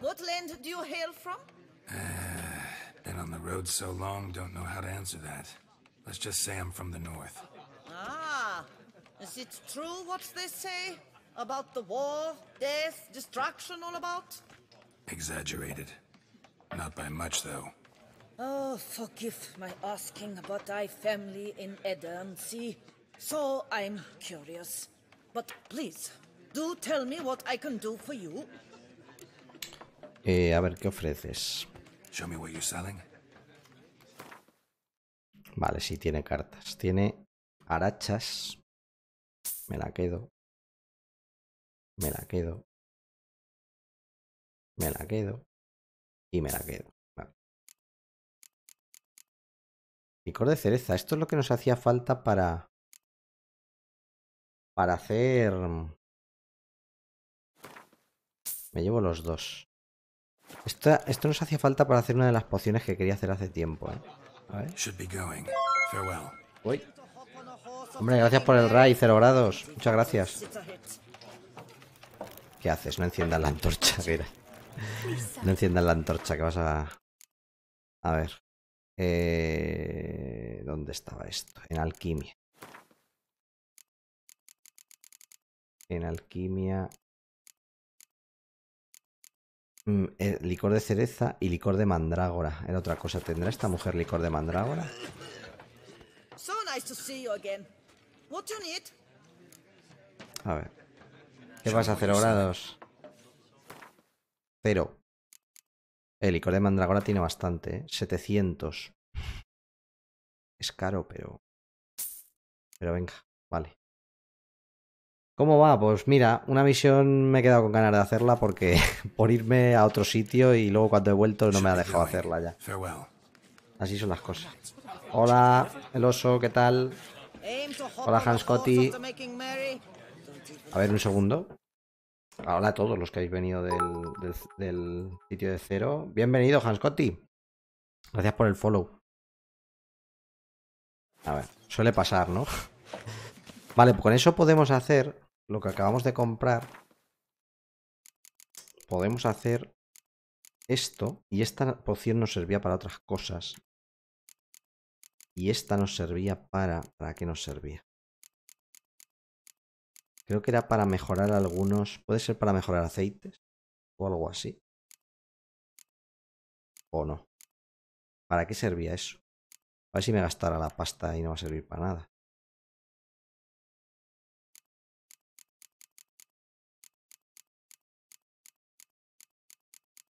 What land do you hail from? Uh, been on the road so long, don't know how to answer that. Let's just say I'm from the north. Ah, is it true what they say? About the war, death, destruction all about? Exaggerated. Not by much, though. Oh, forgive my asking about thy family in Edancy. So I'm curious. But please... Do tell me what I can do for you. Eh, a ver, ¿qué ofreces? Show me what you're selling. Vale, sí, tiene cartas. Tiene arachas. Me la quedo. Me la quedo. Me la quedo. Y me la quedo. Vale. Licor de cereza. Esto es lo que nos hacía falta para... Para hacer... Me llevo los dos. Esta, esto nos hacía falta para hacer una de las pociones que quería hacer hace tiempo, ¿eh? A ver. Uy. Hombre, gracias por el raid, cero grados. Muchas gracias. ¿Qué haces? No enciendas la antorcha, mira. No enciendas la antorcha, que vas a... A ver. Eh... ¿Dónde estaba esto? En alquimia. En alquimia... El licor de cereza y licor de mandrágora. Era otra cosa. ¿Tendrá esta mujer licor de mandrágora? A ver. ¿Qué vas a hacer ahora, dos? Cero. El licor de mandrágora tiene bastante, ¿eh? setecientos. Es caro, pero... Pero venga, vale. ¿Cómo va? Pues mira, una misión me he quedado con ganas de hacerla porque por irme a otro sitio y luego cuando he vuelto no me ha dejado hacerla ya. Así son las cosas. Hola, el oso, ¿qué tal? Hola, Hans Cotti. A ver, un segundo. Hola a todos los que habéis venido del, del, del sitio de cero. Bienvenido, Hans Cotti. Gracias por el follow. A ver, suele pasar, ¿no? Vale, pues con eso podemos hacer lo que acabamos de comprar. Podemos hacer esto. Y esta poción nos servía para otras cosas. Y esta nos servía para... ¿Para qué nos servía? Creo que era para mejorar algunos... Puede ser para mejorar aceites o algo así. ¿O no? ¿Para qué servía eso? A ver si me gastara la pasta y no va a servir para nada.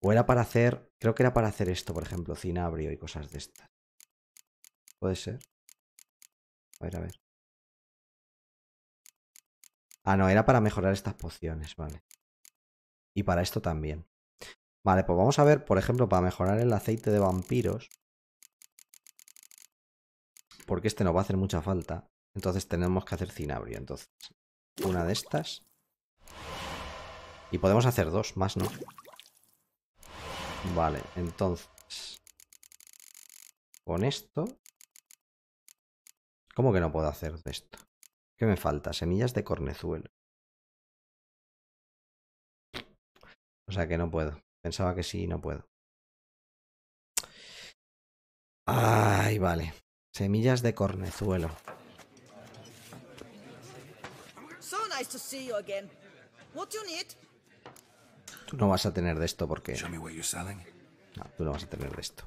O era para hacer... Creo que era para hacer esto, por ejemplo, cinabrio y cosas de estas. Puede ser. A ver, a ver. Ah, no, era para mejorar estas pociones, vale. Y para esto también. Vale, pues vamos a ver, por ejemplo, para mejorar el aceite de vampiros. Porque este nos va a hacer mucha falta. Entonces tenemos que hacer cinabrio. Entonces, una de estas. Y podemos hacer dos, más no. Vale, entonces... Con esto... ¿Cómo que no puedo hacer de esto? ¿Qué me falta? Semillas de cornezuelo. O sea que no puedo. Pensaba que sí, no puedo. Ay, vale. Semillas de cornezuelo. Tú no vas a tener de esto porque... No, tú no vas a tener de esto.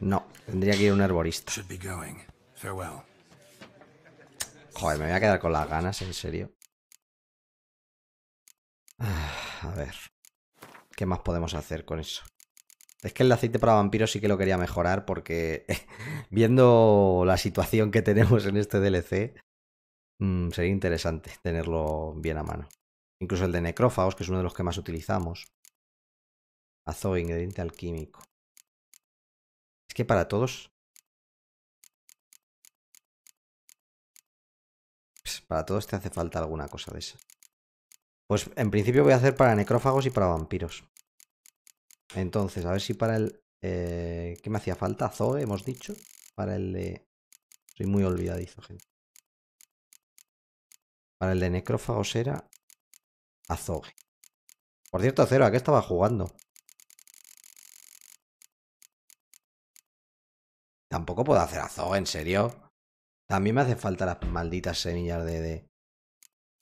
No, tendría que ir a un herborista. Joder, me voy a quedar con las ganas, en serio. A ver. ¿Qué más podemos hacer con eso? Es que el aceite para vampiros sí que lo quería mejorar porque viendo la situación que tenemos en este D L C, mmm, sería interesante tenerlo bien a mano. Incluso el de necrófagos, que es uno de los que más utilizamos. Azoe, ingrediente alquímico. Es que para todos... Para todos te hace falta alguna cosa de esa. Pues en principio voy a hacer para necrófagos y para vampiros. Entonces, a ver si para el... Eh, ¿Qué me hacía falta? Zoe, hemos dicho. Para el de... Soy muy olvidadizo, gente. Para el de necrófagos era... Azoe. Por cierto, Cero, ¿a qué estaba jugando? Tampoco puedo hacer Azoe, en serio. También me hacen falta las malditas semillas de, de,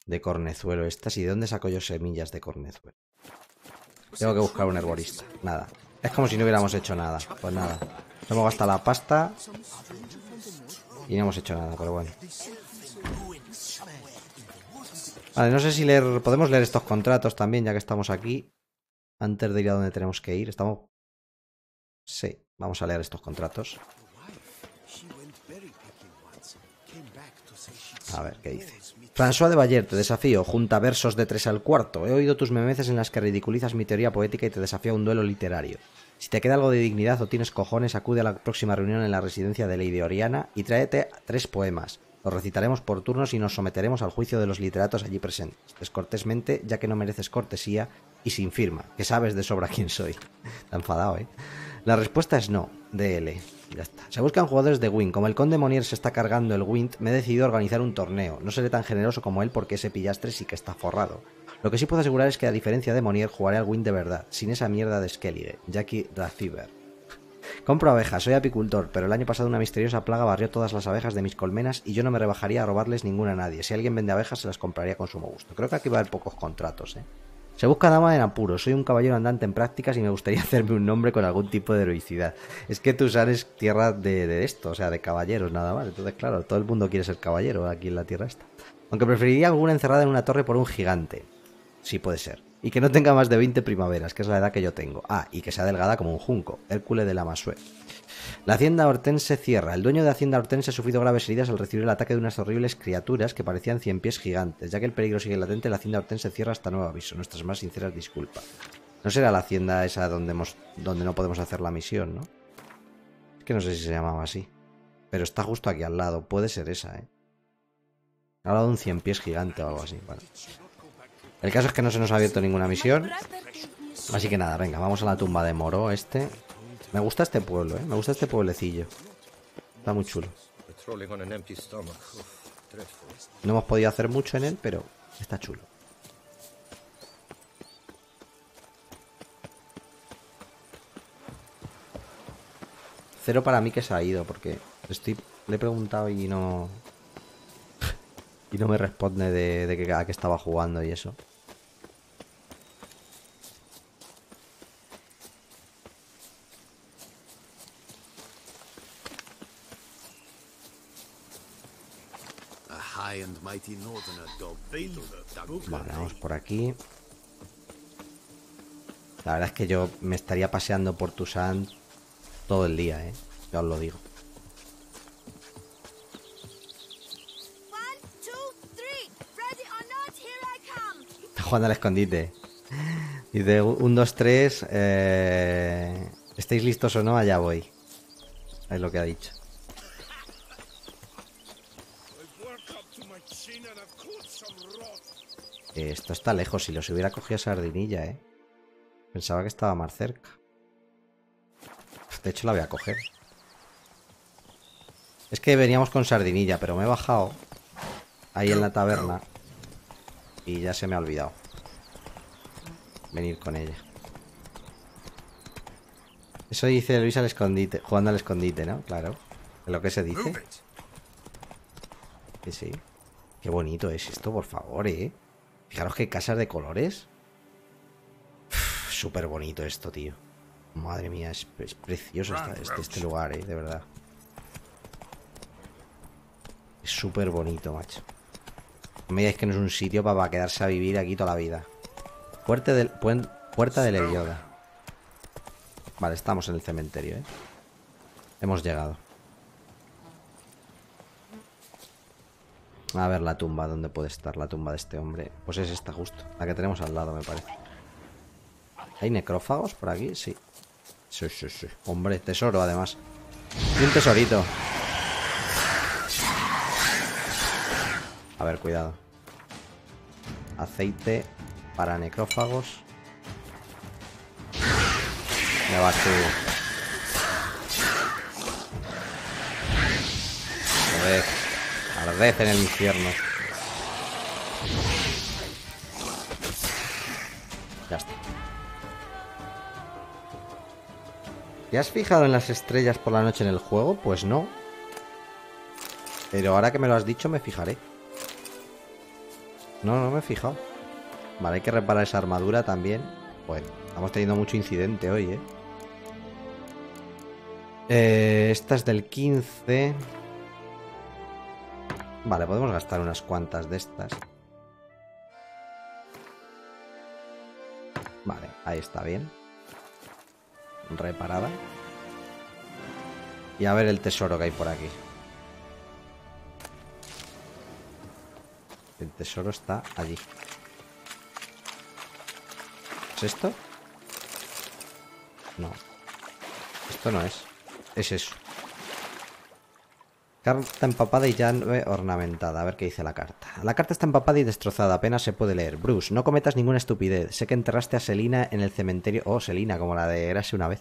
de cornezuelo estas. ¿Y de dónde saco yo semillas de cornezuelo? Tengo que buscar un herborista. Nada. Es como si no hubiéramos hecho nada. Pues nada. Nos hemos gastado la pasta y no hemos hecho nada, pero bueno. Vale, no sé si leer... Podemos leer estos contratos también, ya que estamos aquí. Antes de ir a donde tenemos que ir. Estamos... Sí, vamos a leer estos contratos. A ver, ¿qué dice? François de Bayer, te desafío. Junta versos de tres al cuarto. He oído tus memeces en las que ridiculizas mi teoría poética y te desafío a un duelo literario. Si te queda algo de dignidad o tienes cojones, acude a la próxima reunión en la residencia de Lady Oriana y tráete tres poemas. Los recitaremos por turnos y nos someteremos al juicio de los literatos allí presentes. Descortésmente, ya que no mereces cortesía y sin firma, que sabes de sobra quién soy. Está enfadado, ¿eh? La respuesta es no, D L. Ya está. Se buscan jugadores de Wind. Como el Conde Monier se está cargando el Wind, me he decidido a organizar un torneo. No seré tan generoso como él porque ese pillastre sí que está forrado. Lo que sí puedo asegurar es que a diferencia de Monier jugaré al Wind de verdad, sin esa mierda de Skellige, Jackie Rathieber. Compro abejas, soy apicultor, pero el año pasado una misteriosa plaga barrió todas las abejas de mis colmenas y yo no me rebajaría a robarles ninguna a nadie. Si alguien vende abejas se las compraría con sumo gusto. Creo que aquí va a haber pocos contratos, eh. Se busca dama en apuro, soy un caballero andante en prácticas y me gustaría hacerme un nombre con algún tipo de heroicidad. Es que Toussaint es tierra de, de esto, o sea, de caballeros nada más. Entonces, claro, todo el mundo quiere ser caballero aquí en la tierra esta. Aunque preferiría alguna encerrada en una torre por un gigante. Sí, puede ser. Y que no tenga más de veinte primaveras, que es la edad que yo tengo. Ah, y que sea delgada como un junco. Hércules de la Maese. La Hacienda Hortense cierra. El dueño de Hacienda Hortense ha sufrido graves heridas al recibir el ataque de unas horribles criaturas que parecían cien pies gigantes. Ya que el peligro sigue latente, la Hacienda Hortense cierra hasta nuevo aviso. Nuestras más sinceras disculpas. No será la hacienda esa donde, hemos, donde no podemos hacer la misión, ¿no? Es que no sé si se llamaba así. Pero está justo aquí al lado. Puede ser esa, ¿eh? Ha hablado de un cien pies gigante o algo así. Vale. El caso es que no se nos ha abierto ninguna misión. Así que nada, venga, vamos a la tumba de Moreau este. Me gusta este pueblo, ¿eh? Me gusta este pueblecillo. Está muy chulo. No hemos podido hacer mucho en él, pero está chulo. Cero para mí que se ha ido, porque estoy, le he preguntado y no... y no me responde de, de que, a qué estaba jugando y eso. Vale, vamos por aquí. La verdad es que yo me estaría paseando por Toussaint todo el día, ¿eh? Ya os lo digo. Está jugando al escondite. Dice, uno, dos, tres. Eh... ¿Estáis listos o no? Allá voy. Es lo que ha dicho. Esto está lejos. Si los hubiera cogido sardinilla, ¿eh? Pensaba que estaba más cerca. De hecho, la voy a coger. Es que veníamos con sardinilla, pero me he bajado ahí en la taberna y ya se me ha olvidado venir con ella. Eso dice Luis al escondite, jugando al escondite, ¿no? Claro, es lo que se dice. Sí, sí. Qué bonito es esto, por favor, ¿eh? Fijaros qué casas de colores. Súper bonito esto, tío. Madre mía, es, pre es precioso esta, este, este lugar, ¿eh? De verdad. Es súper bonito, macho. No me digáis que no es un sitio para quedarse a vivir aquí toda la vida. Puerta del, puen, puerta del Helioda. Vale, estamos en el cementerio, ¿eh? Hemos llegado. A ver la tumba, ¿dónde puede estar la tumba de este hombre? Pues es esta justo, la que tenemos al lado, me parece. ¿Hay necrófagos por aquí? Sí. Sí, sí, sí. Hombre, tesoro además. Y un tesorito. A ver, cuidado. Aceite para necrófagos. Me va a ver. Ardez en el infierno. Ya está. ¿Te has fijado en las estrellas por la noche en el juego? Pues no. Pero ahora que me lo has dicho me fijaré. No, no me he fijado. Vale, hay que reparar esa armadura también. Bueno, estamos teniendo mucho incidente hoy, ¿eh? Eh, esta es del quince... Vale, podemos gastar unas cuantas de estas. Vale, ahí está bien. Reparada. Y a ver el tesoro que hay por aquí. El tesoro está allí. ¿Es esto? No. Esto no es. Es eso. Carta empapada y ya ornamentada. A ver qué dice la carta. La carta está empapada y destrozada. Apenas se puede leer. Bruce, no cometas ninguna estupidez. Sé que enterraste a Selina en el cementerio... Oh, Selina, como la de Érase una vez.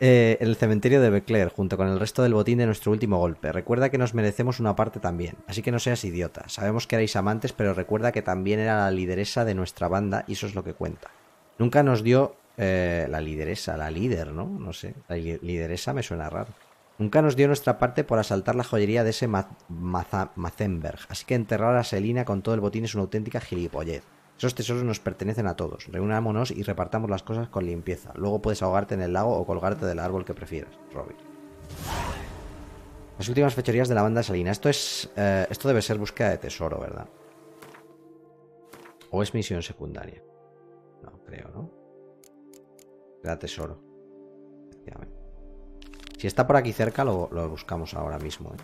Eh, en el cementerio de Becler, junto con el resto del botín de nuestro último golpe. Recuerda que nos merecemos una parte también. Así que no seas idiota. Sabemos que erais amantes, pero recuerda que también era la lideresa de nuestra banda y eso es lo que cuenta. Nunca nos dio... Eh, la lideresa, la líder, ¿no? No sé. La li- lideresa me suena raro. Nunca nos dio nuestra parte por asaltar la joyería de ese ma maza Mazenberg, así que enterrar a Selina con todo el botín es una auténtica gilipollez. Esos tesoros nos pertenecen a todos. Reunámonos y repartamos las cosas con limpieza. Luego puedes ahogarte en el lago o colgarte del árbol que prefieras, Robin. Las últimas fechorías de la banda de Selina. Esto es... Eh, esto debe ser búsqueda de tesoro, ¿verdad? ¿O es misión secundaria? No, creo, ¿no? Era tesoro. Efectivamente. Si está por aquí cerca, lo, lo buscamos ahora mismo, ¿eh?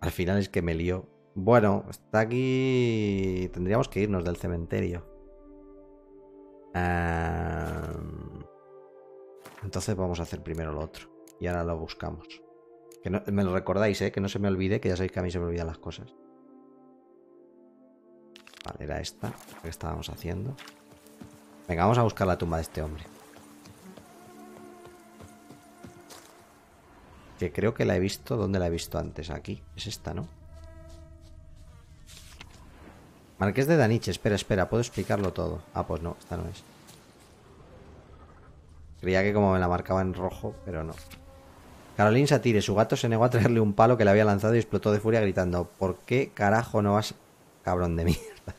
Al final es que me lío. Bueno, está aquí... Tendríamos que irnos del cementerio. Um... Entonces vamos a hacer primero lo otro. Y ahora lo buscamos. Que no, me lo recordáis, ¿eh? Que no se me olvide, que ya sabéis que a mí se me olvidan las cosas. Vale, era esta. Lo que estábamos haciendo. Venga, vamos a buscar la tumba de este hombre. que creo que la he visto. ¿Dónde la he visto antes? Aquí. Es esta, ¿no? Marqués de Daniche. Espera, espera. ¿Puedo explicarlo todo? Ah, pues no. Esta no es. Creía que como me la marcaba en rojo, pero no. Caroline Satire. Su gato se negó a traerle un palo que le había lanzado y explotó de furia gritando: ¿por qué carajo no vas? Cabrón de mierda.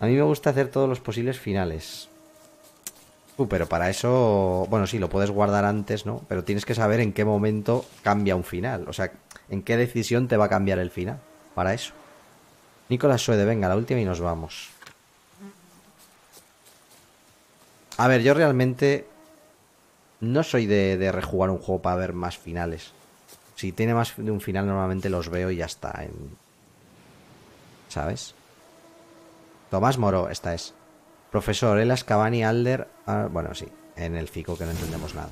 A mí me gusta hacer todos los posibles finales. Uh, pero para eso... Bueno, sí, lo puedes guardar antes, ¿no? Pero tienes que saber en qué momento cambia un final. O sea, en qué decisión te va a cambiar el final. Para eso. Nicolás Suede, venga, la última y nos vamos. A ver, yo realmente... no soy de, de rejugar un juego para ver más finales. Si tiene más de un final, normalmente los veo y ya está. En... ¿sabes? Tomás Moreau, esta es. Profesor Elas Cavani Alder... Ah, bueno, sí, en el fico que no entendemos nada.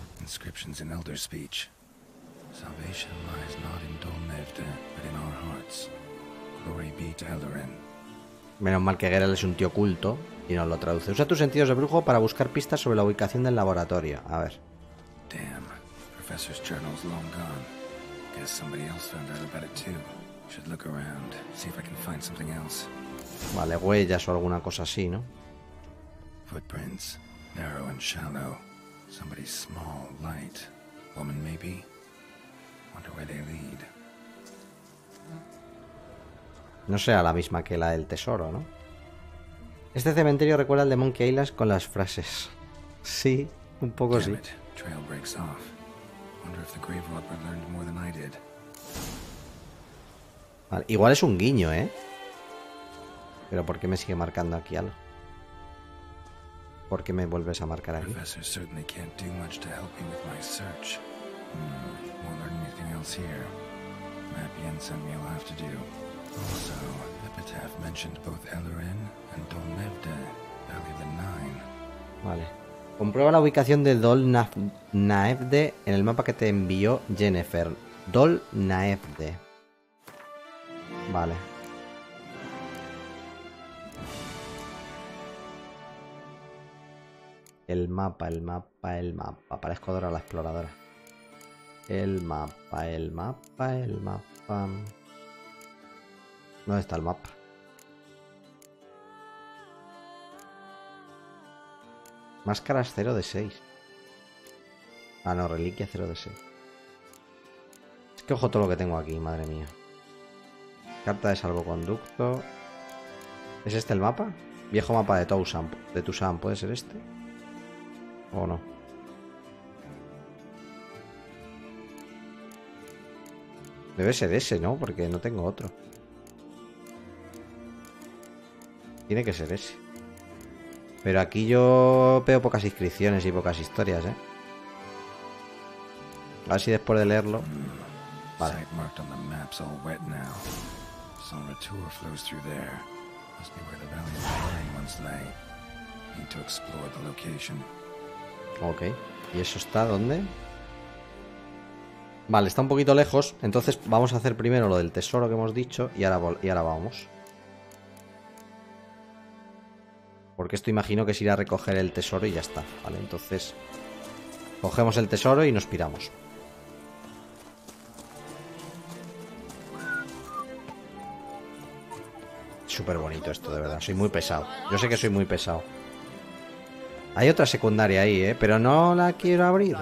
Menos mal que Geralt es un tío culto y nos lo traduce. Usa tus sentidos de brujo para buscar pistas sobre la ubicación del laboratorio. A ver. Vale, huellas o alguna cosa así, ¿no? Footprints, narrow and shallow. Somebody's small, light woman, maybe. Wonder where they lead. No sea la misma que la del tesoro, ¿no? Este cementerio recuerda al de Monkey Island con las frases. Sí, un poco sí. Trail breaks off. Wonder if the grave robber learned more than I did. Vale, igual es un guiño, ¿eh? Pero ¿por qué me sigue marcando aquí algo? ¿Por qué me vuelves a marcar aquí? Vale. Comprueba la ubicación de Dol Naev'de en el mapa que te envió Jennifer. Dol Naev'de. Vale. El mapa, el mapa, el mapa. Parezco Dora la exploradora. El mapa, el mapa, el mapa. ¿Dónde está el mapa? Máscaras cero de seis. Ah, no, reliquia cero de seis. Es que ojo todo lo que tengo aquí, madre mía. Carta de salvoconducto. ¿Es este el mapa? Viejo mapa de Toussaint. De Toussaint, ¿puede ser este? ¿O no? Debe ser ese, ¿no? Porque no tengo otro. Tiene que ser ese. Pero aquí yo veo pocas inscripciones y pocas historias, ¿eh? A ver si después de leerlo... Vale. Ok, ¿y eso está dónde? Vale, está un poquito lejos. Entonces vamos a hacer primero lo del tesoro que hemos dicho. Y ahora, y ahora vamos. Porque esto imagino que es ir a recoger el tesoro y ya está. Vale, entonces cogemos el tesoro y nos piramos. Súper bonito esto, de verdad. Soy muy pesado. Yo sé que soy muy pesado. Hay otra secundaria ahí, ¿eh? Pero no la quiero abrir.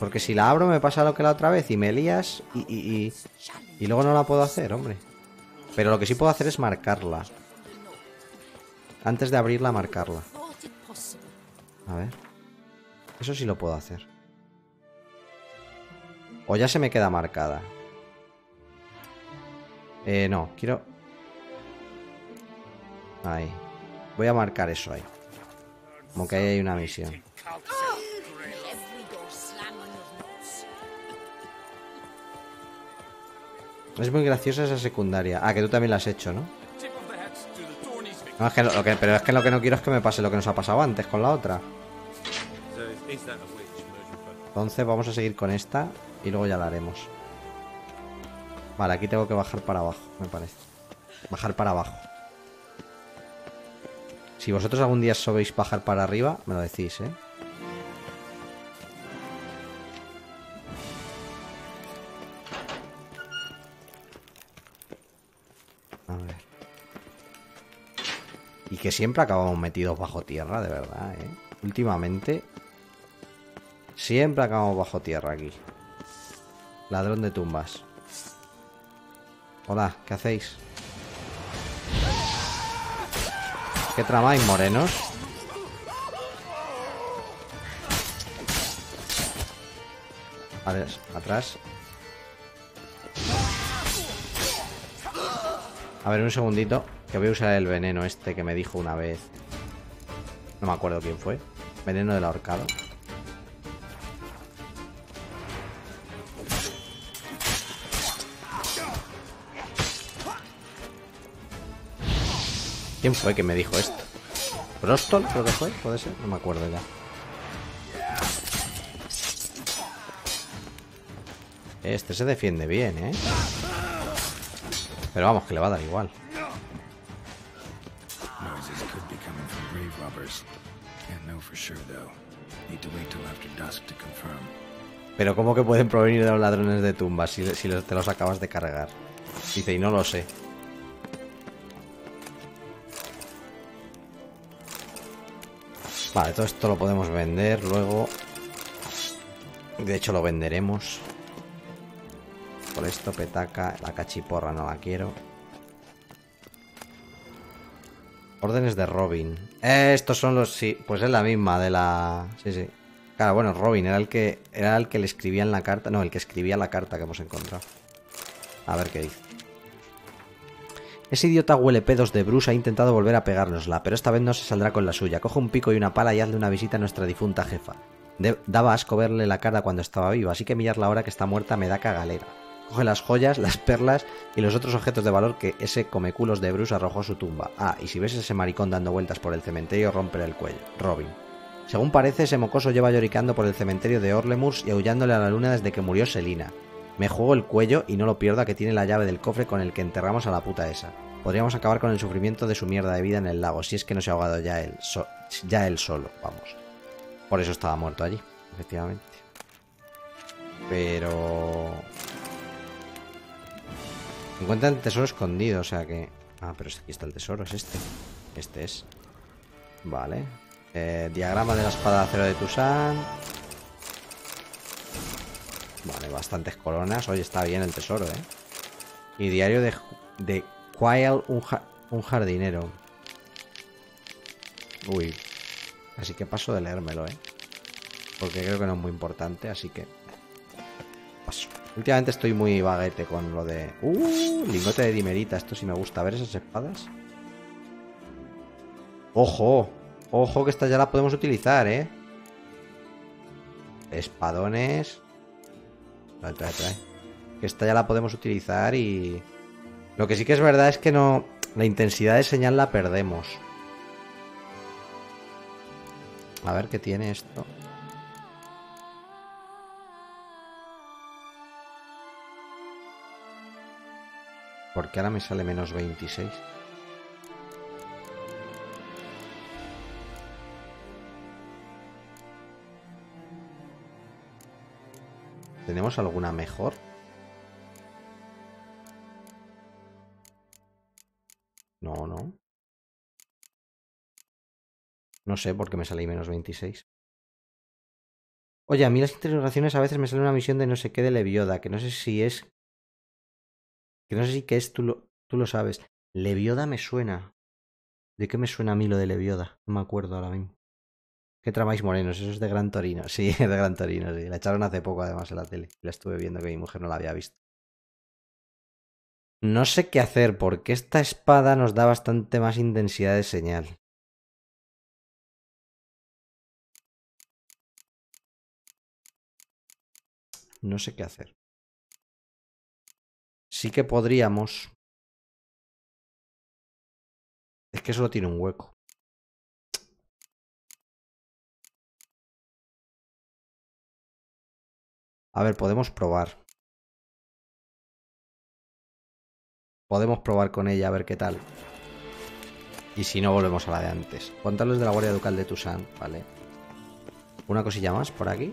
Porque si la abro me pasa lo que la otra vez y me lías y, y, y, y luego no la puedo hacer, hombre. Pero lo que sí puedo hacer es marcarla. Antes de abrirla, marcarla. A ver. Eso sí lo puedo hacer. O ya se me queda marcada. Eh, no, quiero... Ahí. Voy a marcar eso ahí. Como que ahí hay una misión. Es muy graciosa esa secundaria. Ah, que tú también la has hecho, ¿no? No, es que lo que, pero es que lo que no quiero es que me pase lo que nos ha pasado antes con la otra. Entonces vamos a seguir con esta y luego ya la haremos. Vale, aquí tengo que bajar para abajo, me parece. Bajar para abajo. Si vosotros algún día sabéis bajar para arriba, me lo decís, ¿eh? Y que siempre acabamos metidos bajo tierra, de verdad, ¿eh? Últimamente siempre acabamos bajo tierra aquí. Ladrón de tumbas. Hola, ¿qué hacéis? ¿Qué tramáis, morenos? Vale, atrás. A ver, un segundito, que voy a usar el veneno este que me dijo una vez. No me acuerdo quién fue. Veneno del ahorcado. ¿Quién fue que me dijo esto? ¿Brostol creo que fue? ¿Puede ser? No me acuerdo ya. Este se defiende bien, ¿eh? Pero vamos, que le va a dar igual. Pero ¿cómo que pueden provenir de los ladrones de tumbas si, si te los acabas de cargar? Dice, y no lo sé. Vale, todo esto lo podemos vender luego. De hecho lo venderemos. Por esto, petaca, la cachiporra no la quiero. Órdenes de Robin. Eh, estos son los... Sí, pues es la misma de la... Sí, sí. Claro, bueno, Robin era el que era el que le escribía en la carta. No, el que escribía la carta que hemos encontrado. A ver qué dice. Ese idiota huele pedos de Bruce ha intentado volver a pegárnosla, pero esta vez no se saldrá con la suya. Coge un pico y una pala y hazle una visita a nuestra difunta jefa. De... Daba asco verle la cara cuando estaba viva, así que mirarla ahora que está muerta me da cagalera. Coge las joyas, las perlas y los otros objetos de valor que ese comeculos de Bruce arrojó a su tumba. Ah, y si ves a ese maricón dando vueltas por el cementerio, rómpele el cuello. Robin. Según parece, ese mocoso lleva lloricando por el cementerio de Orlemurs y aullándole a la luna desde que murió Selina. Me juego el cuello y no lo pierdo a que tiene la llave del cofre con el que enterramos a la puta esa. Podríamos acabar con el sufrimiento de su mierda de vida en el lago, si es que no se ha ahogado ya él, so ya él solo, vamos. Por eso estaba muerto allí, efectivamente. Pero... encuentran tesoro escondido, o sea que... Ah, pero aquí está el tesoro, es este. Este es. Vale. Eh, diagrama de la espada de acero de Toussaint. Vale, bastantes coronas. Oye, está bien el tesoro, ¿eh? Y diario de, de Quail, un, ja, un jardinero. Uy. Así que paso de leérmelo, ¿eh? Porque creo que no es muy importante, así que... paso. Últimamente estoy muy baguete con lo de... ¡Uh! Lingote de dimerita. Esto sí me gusta. A ver esas espadas. ¡Ojo! ¡Ojo! Que estas ya las podemos utilizar, ¿eh? Espadones... Trae, trae, trae. Que esta ya la podemos utilizar y... Lo que sí que es verdad es que no... La intensidad de señal la perdemos. A ver qué tiene esto. Porque ahora me sale menos veintiséis. ¿Tenemos alguna mejor? No, no. No sé por qué me sale menos veintiséis. Oye, a mí las interrogaciones a veces me sale una misión de no sé qué de Levioda, que no sé si es... Que no sé si qué es, tú lo, tú lo sabes. Levioda me suena. ¿De qué me suena a mí lo de Levioda? No me acuerdo ahora mismo. ¿Qué tramáis, morenos? Eso es de Gran Torino. Sí, de Gran Torino, sí. La echaron hace poco, además, en la tele. La estuve viendo, que mi mujer no la había visto. No sé qué hacer, porque esta espada nos da bastante más intensidad de señal. No sé qué hacer. Sí que podríamos... Es que solo tiene un hueco. A ver, podemos probar. Podemos probar con ella, a ver qué tal. Y si no, volvemos a la de antes. Contarles de la Guardia Ducal de Toussaint, vale. Una cosilla más por aquí.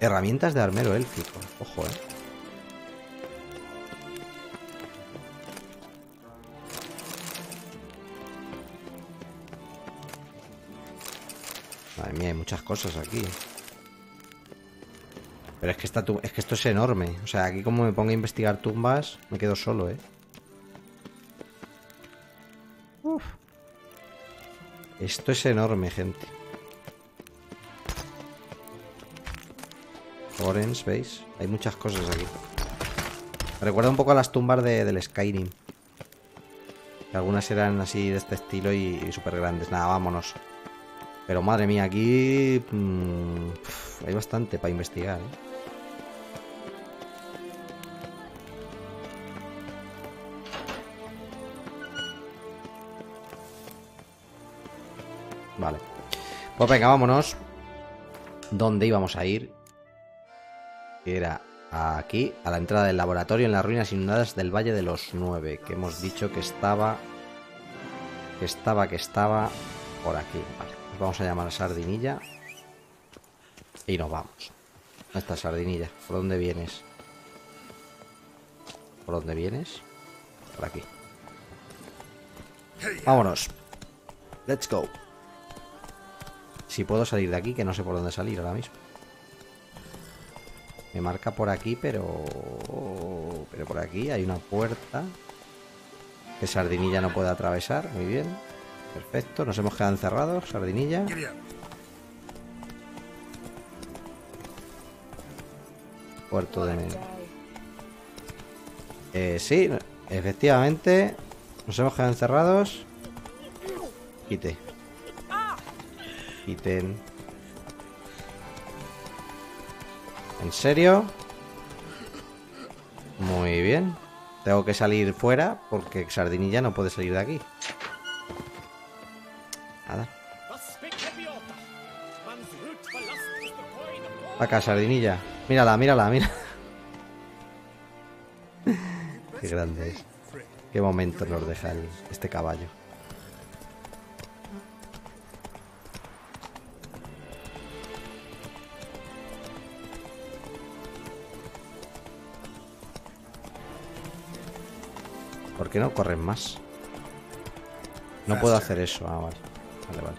Herramientas de armero élfico. Ojo, eh. Madre mía, hay muchas cosas aquí. Pero es que, esta es que esto es enorme. O sea, aquí como me ponga a investigar tumbas, me quedo solo, ¿eh? Uf. Esto es enorme, gente. Orange, ¿veis? Hay muchas cosas aquí. Me recuerda un poco a las tumbas de, del Skyrim. Algunas eran así de este estilo y, y súper grandes. Nada, vámonos. Pero madre mía, aquí mmm, hay bastante para investigar, ¿eh? Vale. Pues venga, vámonos. ¿Dónde íbamos a ir? Era aquí, a la entrada del laboratorio en las ruinas inundadas del Valle de los Nueve, que hemos dicho que estaba, que estaba, que estaba por aquí. Vale, nos vamos a llamar a Sardinilla y nos vamos. ¿Dónde está Sardinilla? ¿Por dónde vienes? ¿Por dónde vienes? Por aquí. Vámonos. Let's go. Si puedo salir de aquí, que no sé por dónde salir ahora mismo. Me marca por aquí, pero... Pero por aquí hay una puerta que Sardinilla no puede atravesar. Muy bien. Perfecto. Nos hemos quedado encerrados, Sardinilla. Puerto de Menor. Eh, sí, efectivamente. Nos hemos quedado encerrados. Quite. Quiten. ¿En serio? Muy bien. Tengo que salir fuera porque Sardinilla no puede salir de aquí. Nada. Acá, Sardinilla. Mírala, mírala, mira. Qué grande es. Qué momento nos deja el, este caballo. ¿Por qué no corren más? No puedo hacer eso. Ah, vale. Vale, vale.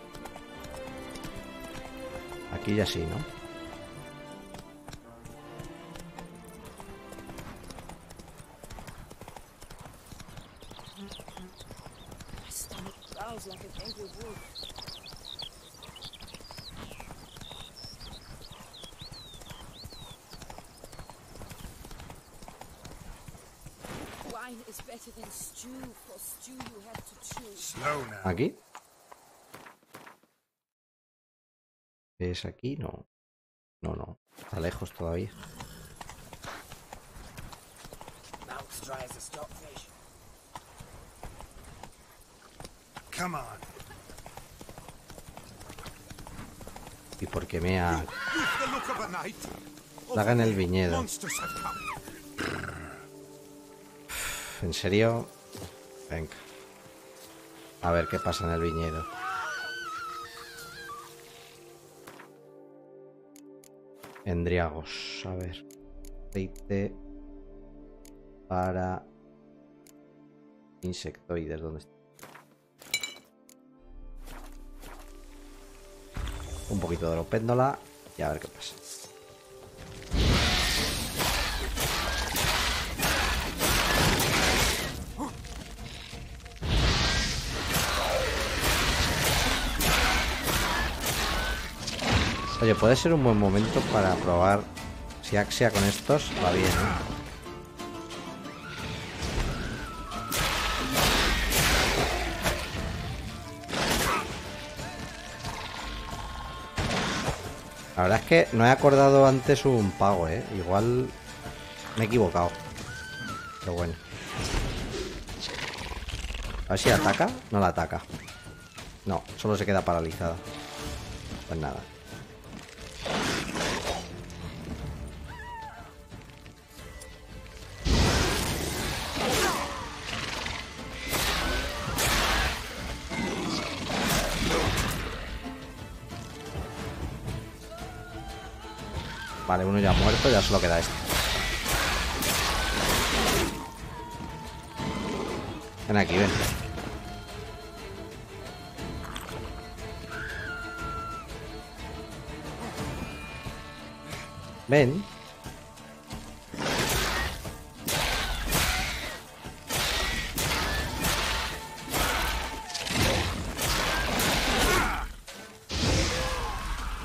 Aquí ya sí, ¿no? ¿Aquí? ¿Es aquí? No. No, no. Está lejos todavía. ¿Y por qué me ha... Plaga en el viñedo? ¿En serio? Venga. A ver qué pasa en el viñedo. Endriagos. A ver. Aceite para insectoides. ¿Dónde está? Un poquito de oropéndola y a ver qué pasa. Oye, puede ser un buen momento para probar si Axia con estos va bien, ¿eh? La verdad es que no he acordado antes un pago, ¿eh? Igual me he equivocado. Pero bueno. A ver si ataca. No la ataca. No, solo se queda paralizada. Pues nada. Vale, uno ya muerto, ya solo queda este. Ven aquí, ven. Ven.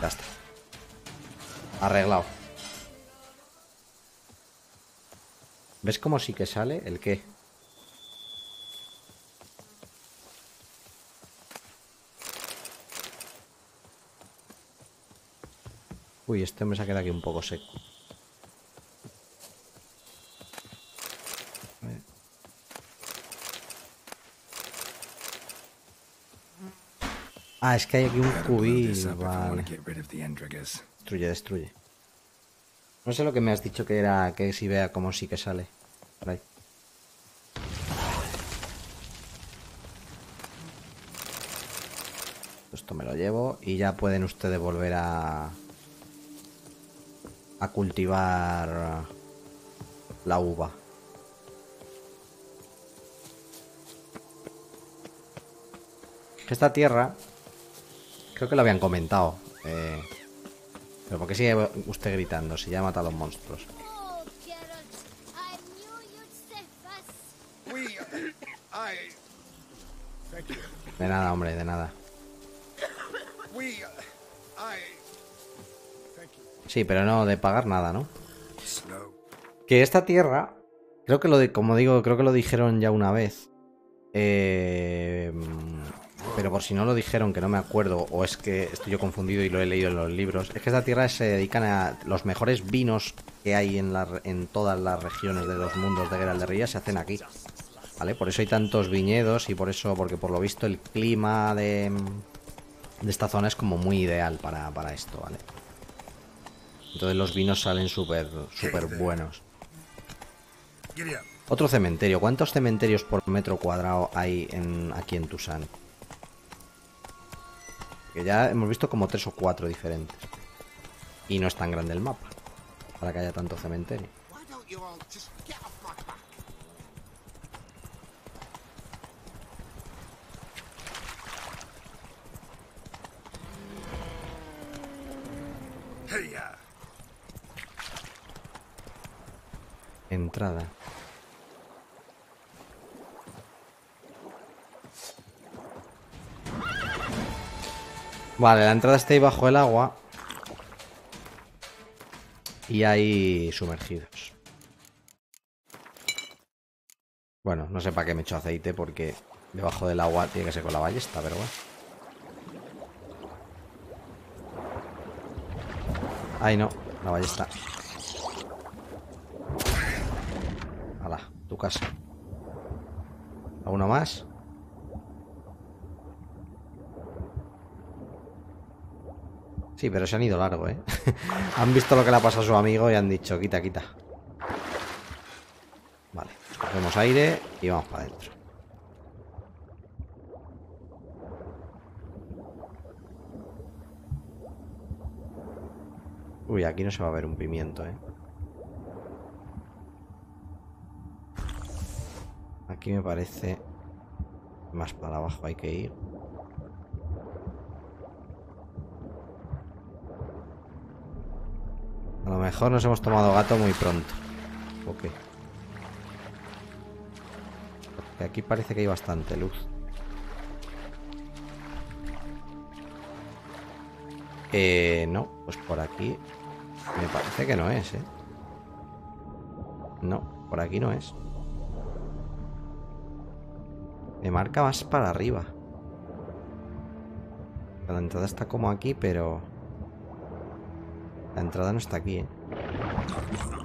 Ya está. Arreglado. ¿Ves cómo sí que sale? ¿El qué? Uy, este me se ha quedado aquí un poco seco. Ah, es que hay aquí un cubillo. Vale. Destruye, destruye. No sé lo que me has dicho que era, que si vea como sí que sale. Por ahí. Esto me lo llevo y ya pueden ustedes volver a... a cultivar la uva. Esta tierra creo que lo habían comentado, eh, pero ¿por qué sigue usted gritando si ya ha matado a los monstruos? De nada, hombre, de nada. Sí, pero no de pagar nada, ¿no? Que esta tierra, creo que lo de, como digo, creo que lo dijeron ya una vez. Eh, pero por si no lo dijeron, que no me acuerdo, o es que estoy yo confundido y lo he leído en los libros, es que esta tierra se dedican a los mejores vinos que hay en, la, en todas las regiones de los mundos de Geralt de Rivia, se hacen aquí, ¿vale? Por eso hay tantos viñedos y por eso, porque por lo visto el clima de, de esta zona es como muy ideal para, para esto, ¿vale? Entonces los vinos salen súper súper buenos. Otro cementerio. ¿Cuántos cementerios por metro cuadrado hay en, aquí en Toussaint? Que ya hemos visto como tres o cuatro diferentes. Y no es tan grande el mapa para que haya tanto cementerio. Entrada. Vale, la entrada está ahí bajo el agua. Y hay sumergidos. Bueno, no sé para qué me echo aceite porque debajo del agua tiene que ser con la ballesta, pero bueno. Ay, no, la ballesta. Tu casa. ¿A uno más? Sí, pero se han ido largo, ¿eh? Han visto lo que le ha pasado a su amigo y han dicho, quita, quita. Vale, cogemos aire y vamos para adentro. Uy, aquí no se va a ver un pimiento, ¿eh? Aquí me parece más para abajo hay que ir. A lo mejor nos hemos tomado gato muy pronto. Ok. Porque aquí parece que hay bastante luz. Eh, no, pues por aquí me parece que no es, ¿eh? No, por aquí no es. Me marca más para arriba. La entrada está como aquí, pero... la entrada no está aquí, ¿eh?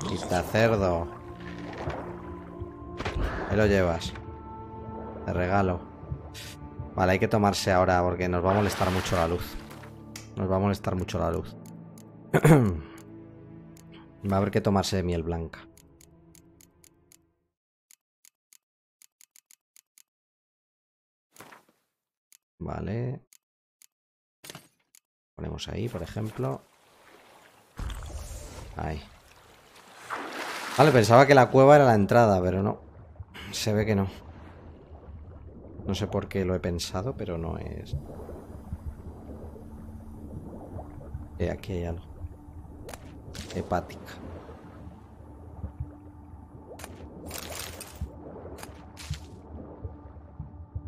Quita, cerdo. Ahí lo llevas. Te regalo. Vale, hay que tomarse ahora porque nos va a molestar mucho la luz. Nos va a molestar mucho la luz. Va a haber que tomarse miel blanca. Vale. Ponemos ahí, por ejemplo. Ahí. Vale, pensaba que la cueva era la entrada, pero no. Se ve que no. No sé por qué lo he pensado, pero no es... Eh, aquí hay algo. hepática.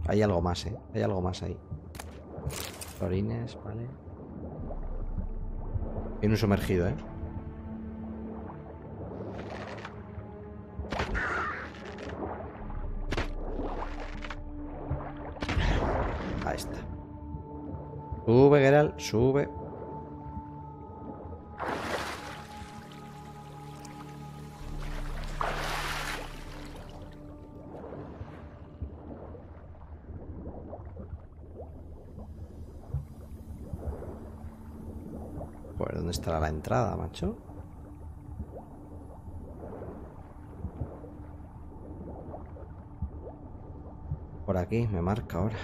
Hay algo más, ¿eh? Hay algo más ahí. Florines, vale. Hay un sumergido, ¿eh? Ahí está. Sube, Geralt, sube. Estará la entrada, macho. Por aquí me marca ahora.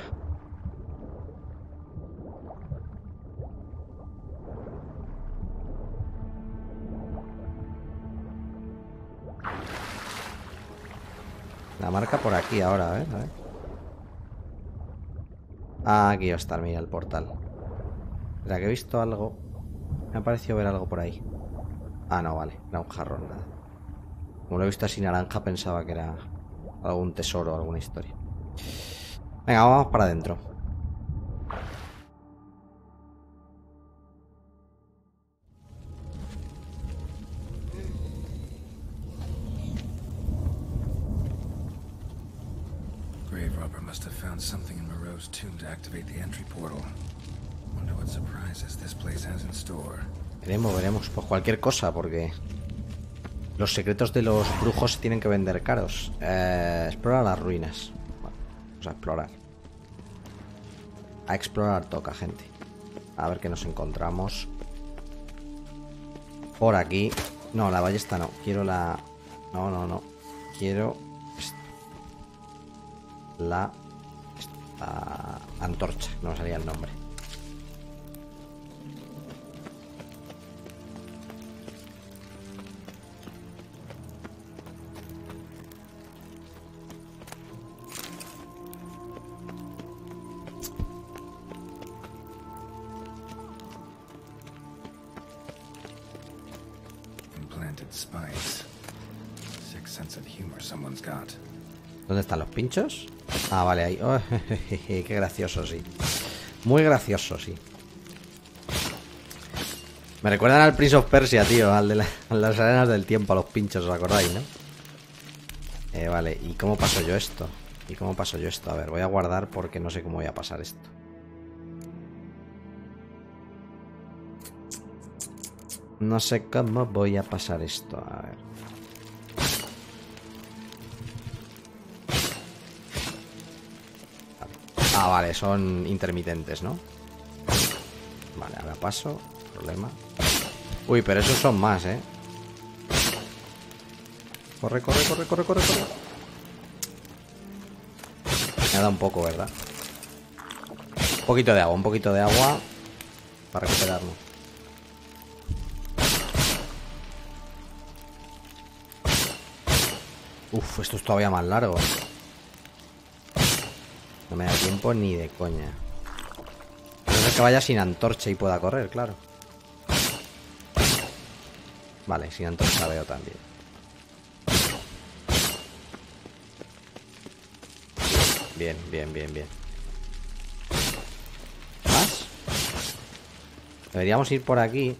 La marca por aquí ahora, a ver, a ver. Ah, aquí va a estar, mira, el portal. ¿Será que he visto algo? Me ha parecido ver algo por ahí. Ah, no, vale. Era un jarrón, nada. Como lo he visto así naranja, pensaba que era algún tesoro o alguna historia. Venga, vamos para adentro. Grave robber must have found something in Moreau's tomb to activate the entry portal. Veremos, veremos. Pues cualquier cosa, porque los secretos de los brujos se tienen que vender caros. Eh, explora las ruinas. Bueno, vamos a explorar. A explorar toca, gente. A ver qué nos encontramos. Por aquí. No, la ballesta no. Quiero la... No, no, no. Quiero... Esta. La... Esta... Antorcha. No me salía el nombre. ¿Dónde están los pinchos? Ah, vale, ahí. Oh, qué gracioso, sí. Muy gracioso, sí. Me recuerdan al Prince of Persia, tío. Al de la, a las arenas del tiempo, a los pinchos, ¿os acordáis, no? Eh, vale, ¿y cómo paso yo esto? ¿Y cómo paso yo esto? A ver, voy a guardar porque no sé cómo voy a pasar esto. No sé cómo voy a pasar esto. A ver. Ah, vale, son intermitentes, ¿no? Vale, ahora paso. Problema. Uy, pero esos son más, ¿eh? Corre, corre, corre, corre, corre, corre. Me ha dado un poco, ¿verdad? Un poquito de agua, un poquito de agua para recuperarlo. Uf, esto es todavía más largo. No me da tiempo ni de coña. A no ser que vaya sin antorcha y pueda correr, claro. Vale, sin antorcha veo también. Bien, bien, bien, bien. ¿Más? Deberíamos ir por aquí.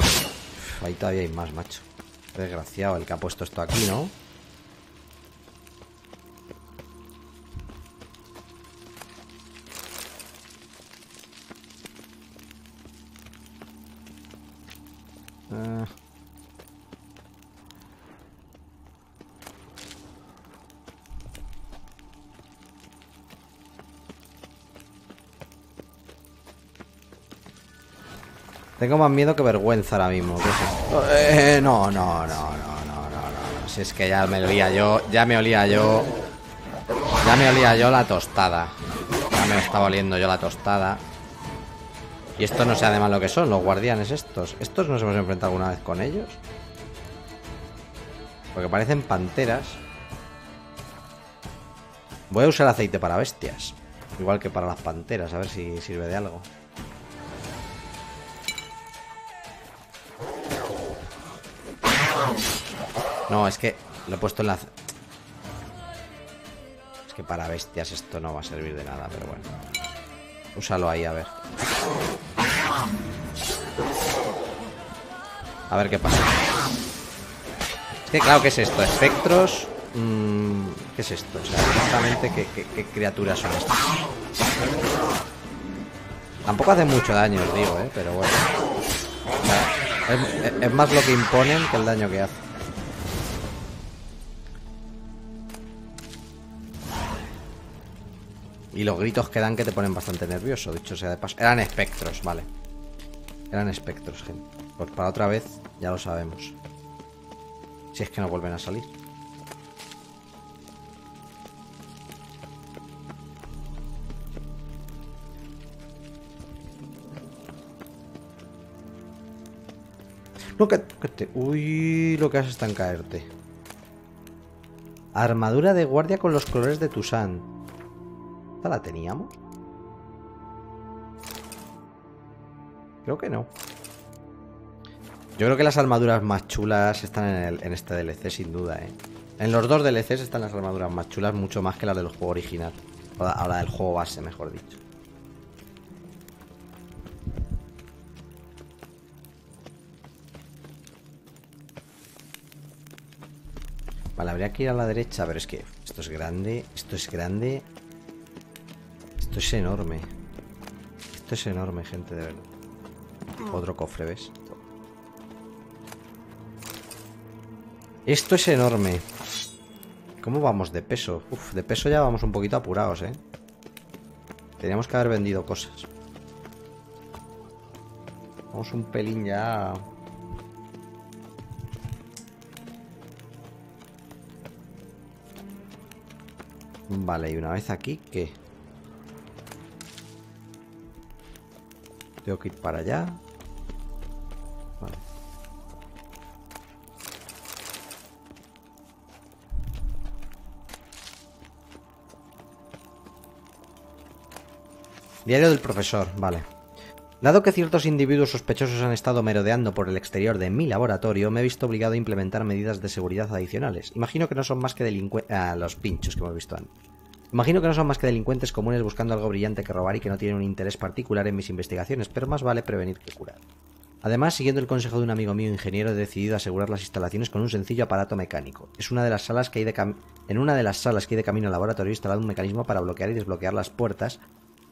Uf, ahí todavía hay más, macho. Desgraciado el que ha puesto esto aquí, ¿no? Tengo más miedo que vergüenza ahora mismo. Eh, no, no, no, no, no, no, no. Si es que ya me olía yo, ya me olía yo, ya me olía yo la tostada. Ya me estaba oliendo yo la tostada. Y esto no sé además lo que son, los guardianes estos. ¿Estos nos hemos enfrentado alguna vez con ellos? Porque parecen panteras. Voy a usar aceite para bestias. Igual que para las panteras, a ver si sirve de algo. No, es que lo he puesto en la... Es que para bestias esto no va a servir de nada, pero bueno. Úsalo ahí, a ver. A ver qué pasa. Es que claro, ¿qué es esto? Espectros... Mm, ¿qué es esto? O sea, exactamente qué, qué, qué criaturas son estas. Tampoco hace mucho daño, os digo, ¿eh? Pero bueno. O sea, es, es más lo que imponen que el daño que hace. Y los gritos que dan que te ponen bastante nervioso, dicho sea de paso. Eran espectros, vale. Eran espectros, gente. Pues para otra vez ya lo sabemos. Si es que no vuelven a salir. No, que, que te... Uy, lo que haces es en caerte. Armadura de guardia con los colores de Toussaint. ¿Esta la teníamos? Creo que no. Yo creo que las armaduras más chulas están en, el, en este D L C, sin duda, ¿eh? En los dos D L Cs están las armaduras más chulas, mucho más que las del juego original. Ahora, la del juego base, mejor dicho. Vale, habría que ir a la derecha, pero es que esto es grande, esto es grande... Esto es enorme. Esto es enorme, gente, de verdad. Otro cofre, ¿ves? Esto es enorme. ¿Cómo vamos de peso? Uf, de peso ya vamos un poquito apurados, ¿eh? Teníamos que haber vendido cosas. Vamos un pelín ya... Vale, y una vez aquí, ¿qué? Tengo que ir para allá. Vale. Diario del profesor, vale. Dado que ciertos individuos sospechosos han estado merodeando por el exterior de mi laboratorio, me he visto obligado a implementar medidas de seguridad adicionales. Imagino que no son más que delincuentes... Ah, los pinchos que hemos visto antes. Imagino que no son más que delincuentes comunes buscando algo brillante que robar y que no tienen un interés particular en mis investigaciones, pero más vale prevenir que curar. Además, siguiendo el consejo de un amigo mío ingeniero, he decidido asegurar las instalaciones con un sencillo aparato mecánico. Es una de las salas que hay de cam... En una de las salas que hay de camino al laboratorio he instalado un mecanismo para bloquear y desbloquear las puertas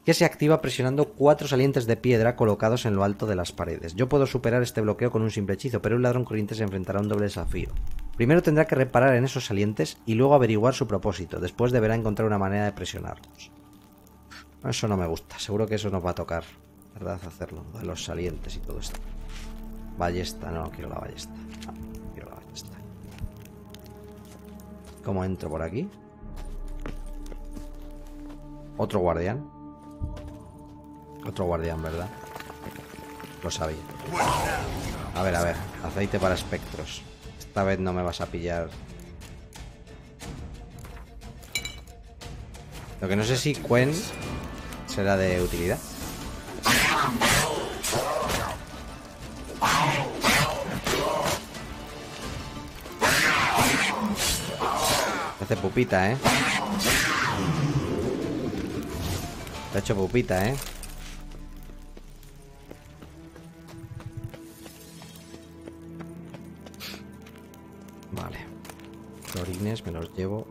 que se activa presionando cuatro salientes de piedra colocados en lo alto de las paredes. Yo puedo superar este bloqueo con un simple hechizo, pero un ladrón corriente se enfrentará a un doble desafío. Primero tendrá que reparar en esos salientes y luego averiguar su propósito. Después deberá encontrar una manera de presionarlos. Eso no me gusta. Seguro que eso nos va a tocar, ¿verdad? Hacerlo, de los salientes y todo esto. Ballesta, no, no quiero la ballesta. No, no quiero la ballesta. ¿Cómo entro por aquí? Otro guardián. Otro guardián, ¿verdad? Lo sabía. A ver, a ver. Aceite para espectros. Esta vez no me vas a pillar. Lo que no sé si Quen será de utilidad. Hace pupita, ¿eh? Te ha hecho pupita, ¿eh? Florines, me los llevo.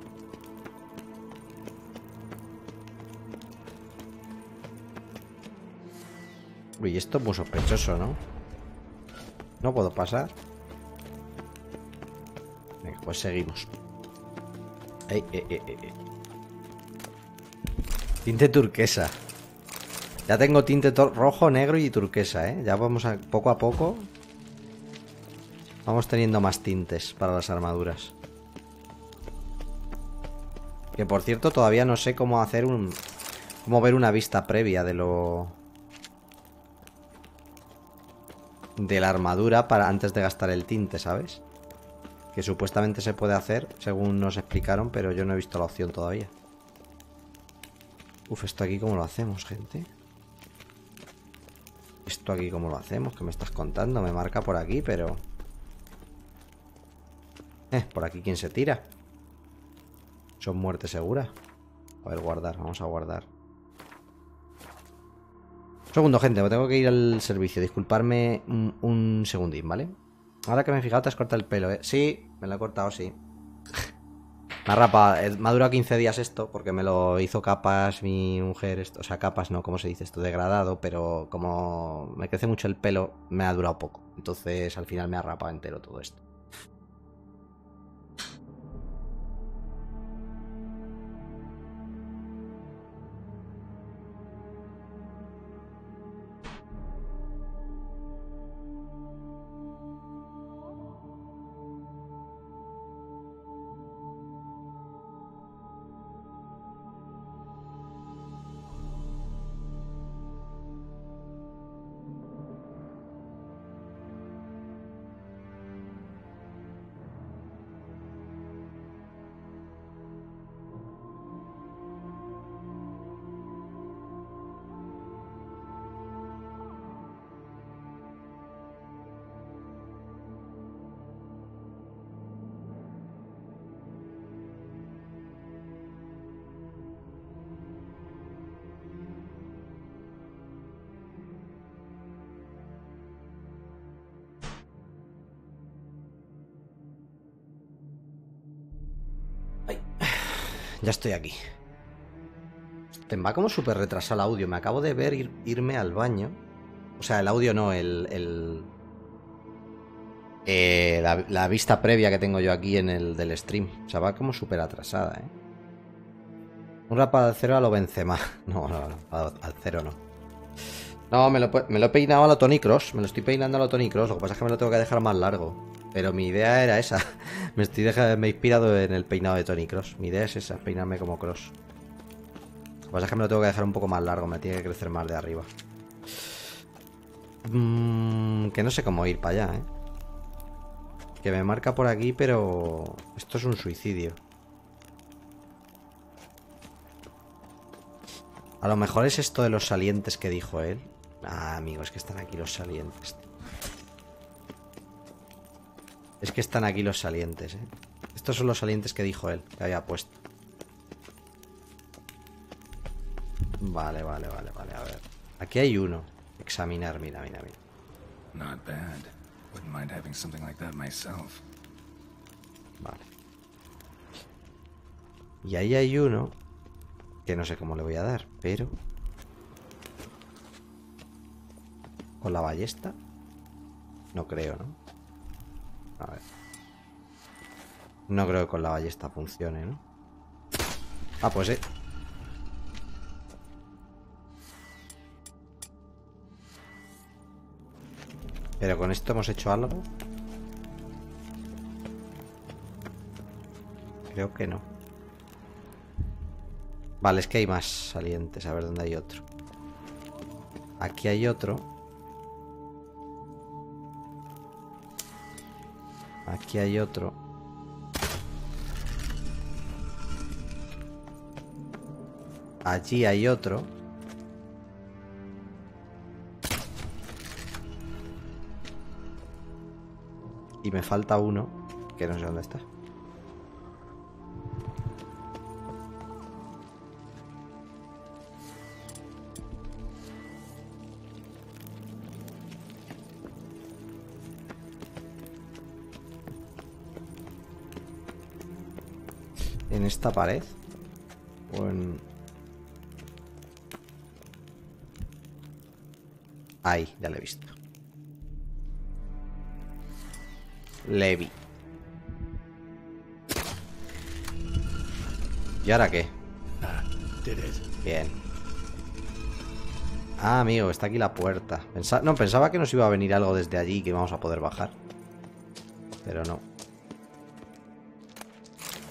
Uy, esto es muy sospechoso, ¿no? No puedo pasar. Venga, pues seguimos. Ey, ey, ey, ey. Tinte turquesa. Ya tengo tinte rojo, negro y turquesa, ¿eh? Ya vamos a, poco a poco. Vamos teniendo más tintes para las armaduras. Que por cierto, todavía no sé cómo hacer un... Cómo ver una vista previa de lo... De la armadura para antes de gastar el tinte, ¿sabes? Que supuestamente se puede hacer, según nos explicaron, pero yo no he visto la opción todavía. Uf, esto aquí cómo lo hacemos, gente. Esto aquí cómo lo hacemos, ¿qué me estás contando? Me marca por aquí, pero... Eh, por aquí quién se tira. Son muerte segura. A ver, guardar, vamos a guardar. Un segundo, gente, me tengo que ir al servicio. Disculparme un, un segundín, ¿vale? Ahora que me he fijado, te has cortado el pelo, ¿eh? Sí, me lo he cortado, sí. Me ha rapado, me ha durado quince días esto, porque me lo hizo capas mi mujer, esto, o sea, capas no, ¿cómo se dice esto? Degradado, pero como me crece mucho el pelo, me ha durado poco. Entonces, al final me ha rapado entero todo esto. Ya estoy aquí. Te va como súper retrasado el audio. Me acabo de ver ir, irme al baño. O sea, el audio no, el... el eh, la, la vista previa que tengo yo aquí en el del stream. O sea, va como súper atrasada, ¿eh? Un rapacero a lo Benzema. No, no, no, al cero no. No, me lo, me lo he peinado a lo Toni Kroos. Me lo estoy peinando a lo Toni Kroos. Lo que pasa es que me lo tengo que dejar más largo. Pero mi idea era esa. Me estoy dejando, me he inspirado en el peinado de Toni Kroos. Mi idea es esa, peinarme como Kroos. Lo que pasa es que me lo tengo que dejar un poco más largo. Me tiene que crecer más de arriba. Mm, que no sé cómo ir para allá, ¿eh? Que me marca por aquí, pero... esto es un suicidio. A lo mejor es esto de los salientes que dijo él. Ah, amigo, es que están aquí los salientes. Es que están aquí los salientes, ¿eh? Estos son los salientes que dijo él, que había puesto. Vale, vale, vale, vale, a ver. Aquí hay uno. Examinar, mira, mira, mira. Not bad. Wouldn't mind having something like that myself. Vale. Y ahí hay uno que no sé cómo le voy a dar, pero... ¿con la ballesta? No creo, ¿no? A ver. No creo que con la ballesta funcione, ¿no? Ah, pues sí. Eh. ¿Pero con esto hemos hecho algo? Creo que no. Vale, es que hay más salientes. A ver dónde hay otro. Aquí hay otro. Aquí hay otro. Allí hay otro. Y me falta uno, que no sé dónde está. ¿En esta pared? ¿O en...? Ahí, ya le he visto. Levi. ¿Y ahora qué? Bien. Ah, amigo, está aquí la puerta. Pensaba... no, pensaba que nos iba a venir algo desde allí y que íbamos a poder bajar. Pero no.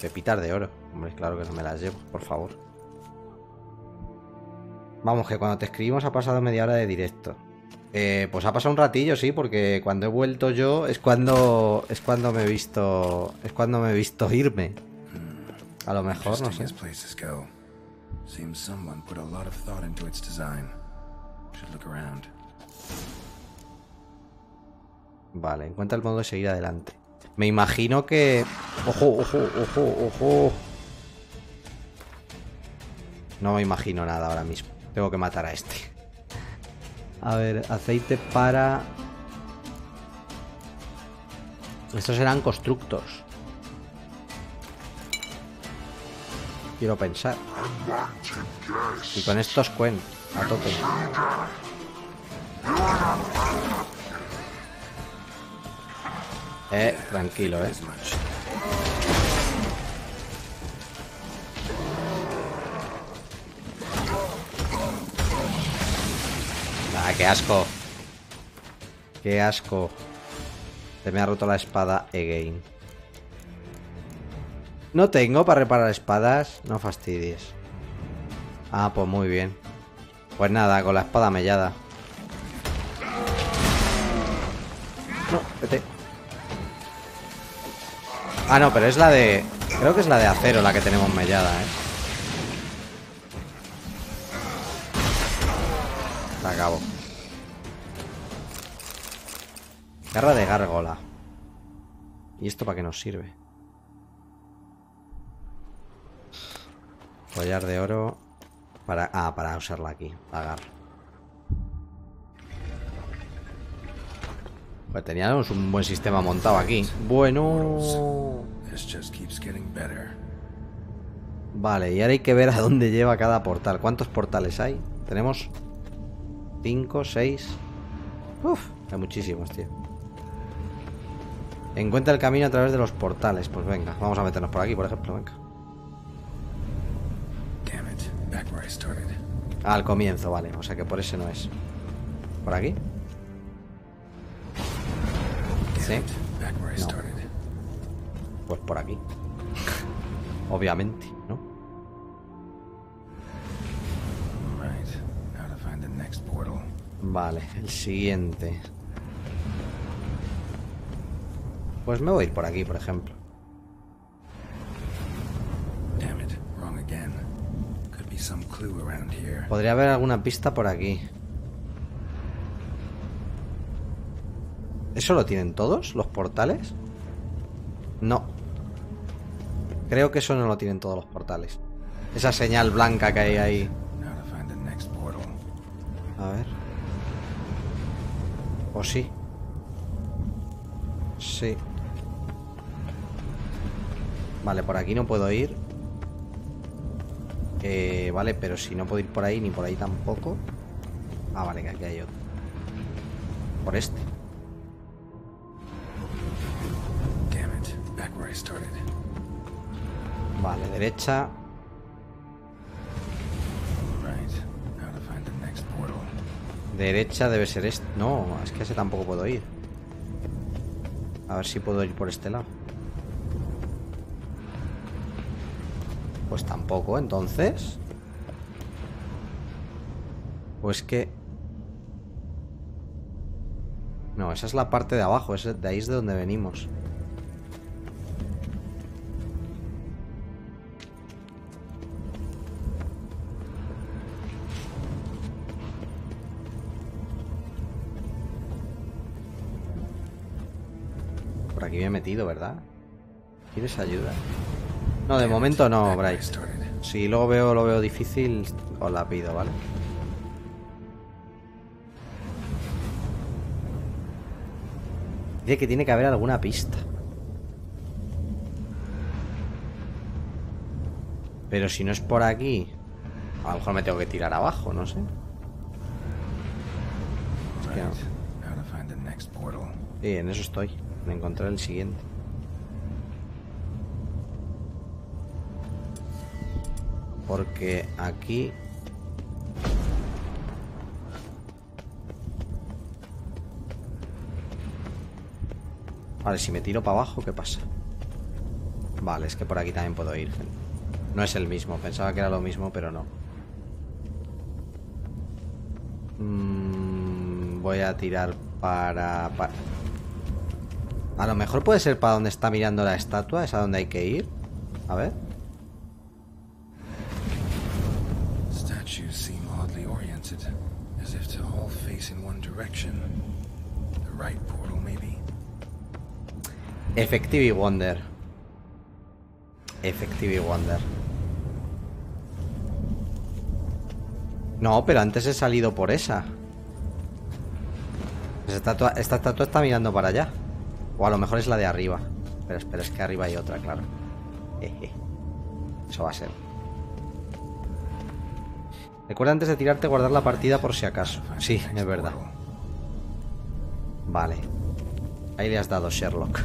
Pepitas de oro. Hombre, claro que no me las llevo, por favor. Vamos, que cuando te escribimos ha pasado media hora de directo. Eh, pues ha pasado un ratillo, sí, porque cuando he vuelto yo es cuando es cuando me he visto es cuando me he visto irme. A lo mejor, no sé. Vale, encuentra el modo de seguir adelante. Me imagino que... ¡Ojo, ojo, ojo, ojo! No me imagino nada ahora mismo. Tengo que matar a este. A ver, aceite para... Estos eran constructos. Quiero pensar. Y con estos cuen a tope. Eh, tranquilo, eh. Ah, qué asco. Qué asco. Se me ha roto la espada again. No tengo para reparar espadas. No fastidies. Ah, pues muy bien. Pues nada, con la espada mellada. No, vete. Ah, no, pero es la de... Creo que es la de acero la que tenemos mellada, eh. La acabo. Garra de gárgola. ¿Y esto para qué nos sirve? Collar de oro. Para... Ah, para usarla aquí. Pagar. Pues teníamos un buen sistema montado aquí. Bueno. Vale, y ahora hay que ver a dónde lleva cada portal. ¿Cuántos portales hay? Tenemos cinco, seis. Uf, hay muchísimos, tío. Encuentra el camino a través de los portales. Pues venga, vamos a meternos por aquí, por ejemplo. Venga. Ah, al comienzo, vale. O sea que por ese no es. ¿Por aquí? ¿Sí? No. Pues por aquí. Obviamente, ¿no? Vale, el siguiente. Pues me voy a ir por aquí, por ejemplo. Podría haber alguna pista por aquí. ¿Eso lo tienen todos? ¿Los portales? No. Creo que eso no lo tienen todos los portales. Esa señal blanca que hay ahí. A ver. ¿O sí? Sí. Vale, por aquí no puedo ir. Eh, vale, pero si no puedo ir por ahí, ni por ahí tampoco. Ah, vale, que aquí hay otro. Por este. Vale, derecha. Derecha debe ser este. No, es que ese tampoco puedo ir. A ver si puedo ir por este lado. Pues tampoco, entonces. Pues que... No, esa es la parte de abajo. De ahí es de donde venimos. Aquí me he metido, ¿verdad? ¿Quieres ayuda? No, de momento no, Bryce. Si luego veo, lo veo difícil, os la pido, ¿vale? Dice que tiene que haber alguna pista. Pero si no es por aquí, a lo mejor me tengo que tirar abajo, no sé. Es que no. Sí, en eso estoy. Encontrar el siguiente. Porque aquí... Vale, si me tiro para abajo, ¿qué pasa? Vale, es que por aquí también puedo ir, gente. No es el mismo, pensaba que era lo mismo, pero no. Mm, voy a tirar para... para... A lo mejor puede ser para donde está mirando la estatua. Es a donde hay que ir. A ver. Effective y Wonder. Effective y Wonder. No, pero antes he salido por esa. Pues esta estatua, esta estatua está mirando para allá. O a lo mejor es la de arriba. Pero espera, es que arriba hay otra, claro. Jeje. Eso va a ser. Recuerda antes de tirarte guardar la partida por si acaso. Sí, es verdad. Vale. Ahí le has dado, Sherlock.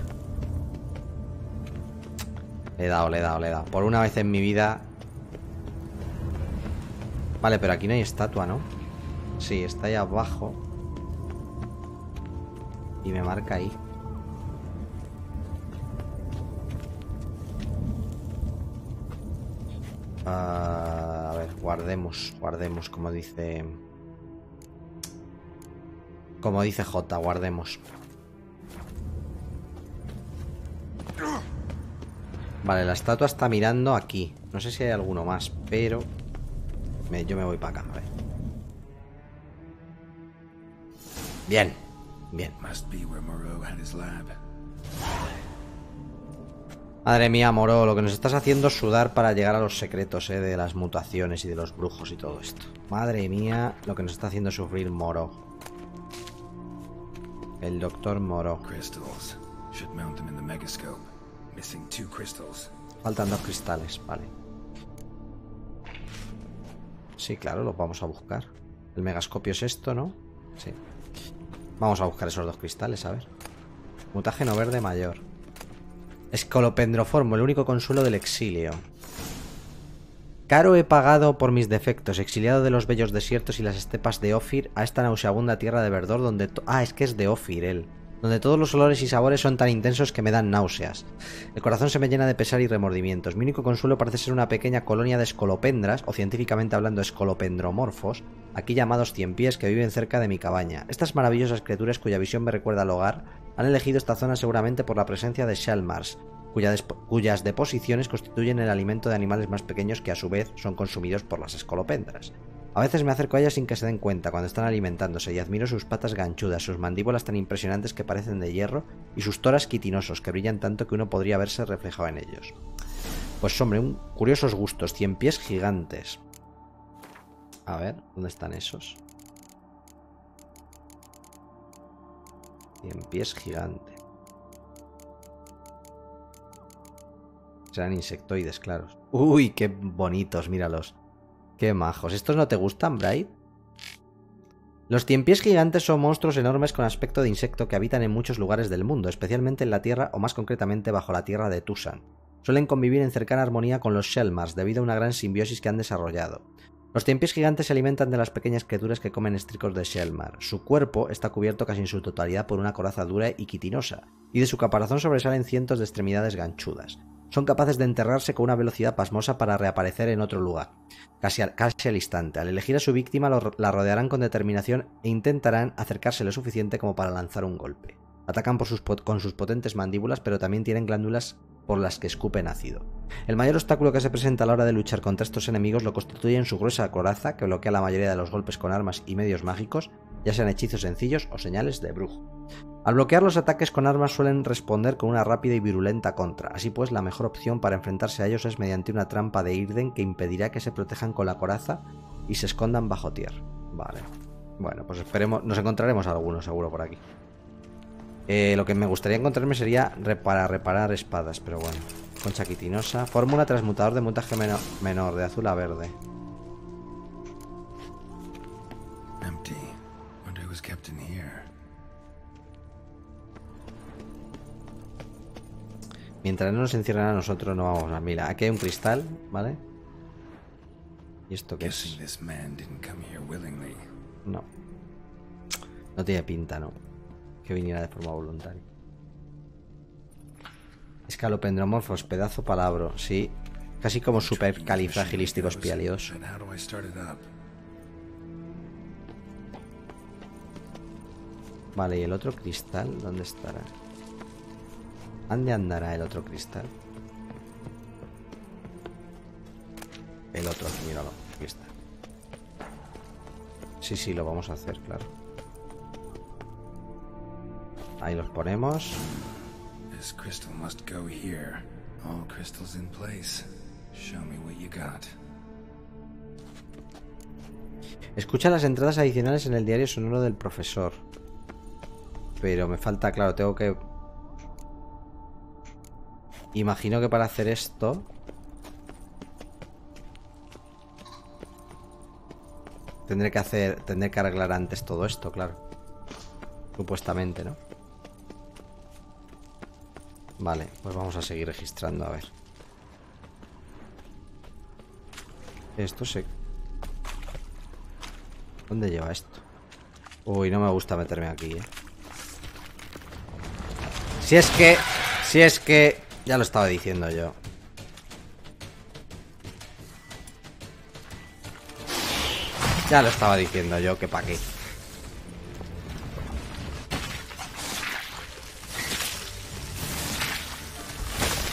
Le he dado, le he dado, le he dado. Por una vez en mi vida. Vale, pero aquí no hay estatua, ¿no? Sí, está ahí abajo. Y me marca ahí. Uh, a ver, guardemos, guardemos, como dice... Como dice J, guardemos. Vale, la estatua está mirando aquí. No sé si hay alguno más, pero... Me, yo me voy para acá, a ver. Bien, bien. Madre mía, Moreau, lo que nos estás haciendo sudar para llegar a los secretos, ¿eh? De las mutaciones y de los brujos y todo esto. Madre mía, lo que nos está haciendo sufrir Moreau. El doctor Moreau. Faltan dos cristales, vale. Sí, claro, los vamos a buscar. El megascopio es esto, ¿no? Sí. Vamos a buscar esos dos cristales, a ver. Mutágeno verde mayor. Escolopendroformo, el único consuelo del exilio. Caro he pagado por mis defectos, exiliado de los bellos desiertos y las estepas de Ophir a esta nauseabunda tierra de verdor donde... Ah, es que es de Ophir, él. Donde todos los olores y sabores son tan intensos que me dan náuseas. El corazón se me llena de pesar y remordimientos. Mi único consuelo parece ser una pequeña colonia de escolopendras, o científicamente hablando escolopendromorfos, aquí llamados ciempiés, que viven cerca de mi cabaña. Estas maravillosas criaturas cuya visión me recuerda al hogar... Han elegido esta zona seguramente por la presencia de Shalmars, cuya cuyas deposiciones constituyen el alimento de animales más pequeños que a su vez son consumidos por las escolopendras. A veces me acerco a ellas sin que se den cuenta cuando están alimentándose y admiro sus patas ganchudas, sus mandíbulas tan impresionantes que parecen de hierro y sus toras quitinosos que brillan tanto que uno podría verse reflejado en ellos. Pues hombre, un curiosos gustos, cien pies gigantes. A ver, ¿dónde están esos? cien pies gigante. Serán insectoides, claro. Uy, qué bonitos, míralos. Qué majos. ¿Estos no te gustan, Bright? Los cien pies gigantes son monstruos enormes con aspecto de insecto que habitan en muchos lugares del mundo, especialmente en la tierra o más concretamente bajo la tierra de Toussaint. Suelen convivir en cercana armonía con los Shelmars debido a una gran simbiosis que han desarrollado. Los ciempiés gigantes se alimentan de las pequeñas criaturas que comen estricos de Shelmar. Su cuerpo está cubierto casi en su totalidad por una coraza dura y quitinosa, y de su caparazón sobresalen cientos de extremidades ganchudas. Son capaces de enterrarse con una velocidad pasmosa para reaparecer en otro lugar, casi al, casi al instante. Al elegir a su víctima, lo, la rodearán con determinación e intentarán acercarse lo suficiente como para lanzar un golpe. Atacan por sus, con sus potentes mandíbulas, pero también tienen glándulas por las que escupen ácido. El mayor obstáculo que se presenta a la hora de luchar contra estos enemigos lo constituye en su gruesa coraza que bloquea la mayoría de los golpes con armas y medios mágicos, ya sean hechizos sencillos o señales de brujo. Al bloquear los ataques con armas suelen responder con una rápida y virulenta contra, así pues la mejor opción para enfrentarse a ellos es mediante una trampa de Irden que impedirá que se protejan con la coraza y se escondan bajo tierra. Vale, bueno, pues esperemos, nos encontraremos alguno seguro por aquí. Eh, lo que me gustaría encontrarme sería para reparar espadas, pero bueno. Concha quitinosa. Fórmula transmutador de mutaje menor, menor de azul a verde. Mientras no nos encierren a nosotros no vamos a... Mira, aquí hay un cristal, ¿vale? ¿Y esto qué es? No. No tiene pinta, ¿no? Que viniera de forma voluntaria. Escalopendromorfos, pedazo palabro, sí. Casi como super califragilísticos pialidos. Vale, ¿y el otro cristal? ¿Dónde estará? ¿Dónde andará el otro cristal? El otro, míralo, aquí está. Sí, sí, lo vamos a hacer, claro. Ahí los ponemos. This crystal must go here. All crystals in place. Show me what you got. Escucha las entradas adicionales en el diario sonoro del profesor. Pero me falta, claro, tengo que... Imagino que para hacer esto... Tendré que hacer... Tendré que arreglar antes todo esto, claro. Supuestamente, ¿no? Vale, pues vamos a seguir registrando, a ver. Esto se... ¿Dónde lleva esto? Uy, no me gusta meterme aquí, ¿eh? Si es que... Si es que... Ya lo estaba diciendo yo. Ya lo estaba diciendo yo, que pa' qué.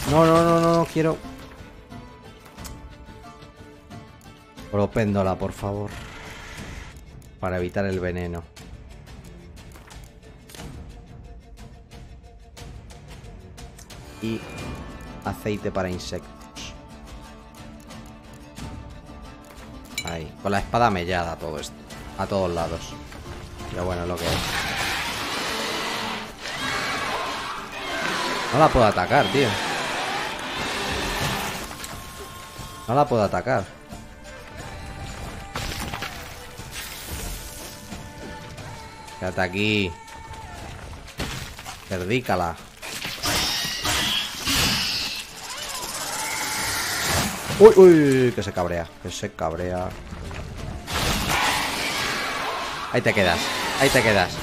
No, no, no, no, no quiero. Propéndola, por favor. Para evitar el veneno. Y aceite para insectos. Ahí. Con la espada mellada todo esto. A todos lados. Pero bueno, es lo que es. No la puedo atacar, tío. No la puedo atacar. Quédate aquí. Perdícala. Uy, uy, que se cabrea, que se cabrea. Ahí te quedas, ahí te quedas.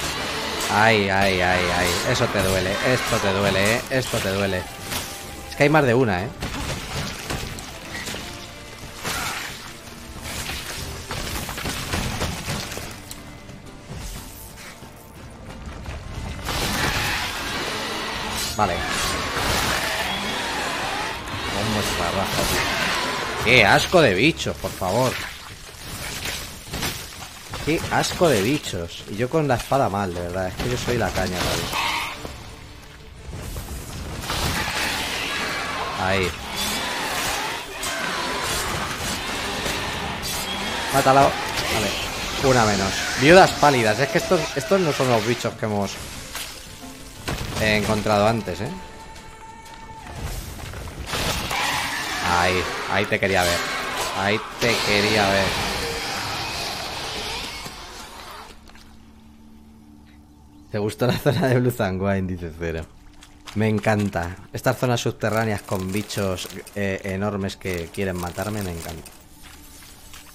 Ay, ay, ay, ay. Eso te duele, esto te duele, ¿eh? Esto te duele. Es que hay más de una, ¿eh? Vale. ¿Cómo está raja, tío? ¡Qué asco de bichos, por favor! ¡Qué asco de bichos! Y yo con la espada mal, de verdad. Es que yo soy la caña, ¿vale? Ahí. Mátala. Vale. Una menos. Viudas pálidas. Es que estos, estos no son los bichos que hemos encontrado antes, ¿eh? Ahí, ahí te quería ver. Ahí te quería ver. ¿Te gustó la zona de Blood and Wine? Dice Cero. Me encanta. Estas zonas subterráneas con bichos eh, enormes que quieren matarme, me encantan.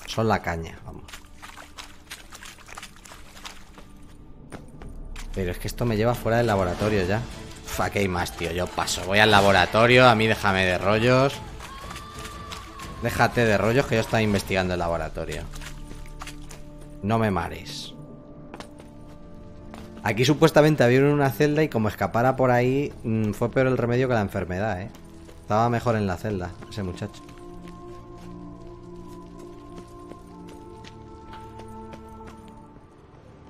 Son la caña, vamos. Pero es que esto me lleva fuera del laboratorio ya. Uf, aquí hay más, tío. Yo paso. Voy al laboratorio. A mí déjame de rollos. Déjate de rollos que yo estaba investigando el laboratorio. No me mares. Aquí supuestamente abrieron una celda y como escapara por ahí, mmm, fue peor el remedio que la enfermedad, ¿eh? Estaba mejor en la celda, ese muchacho.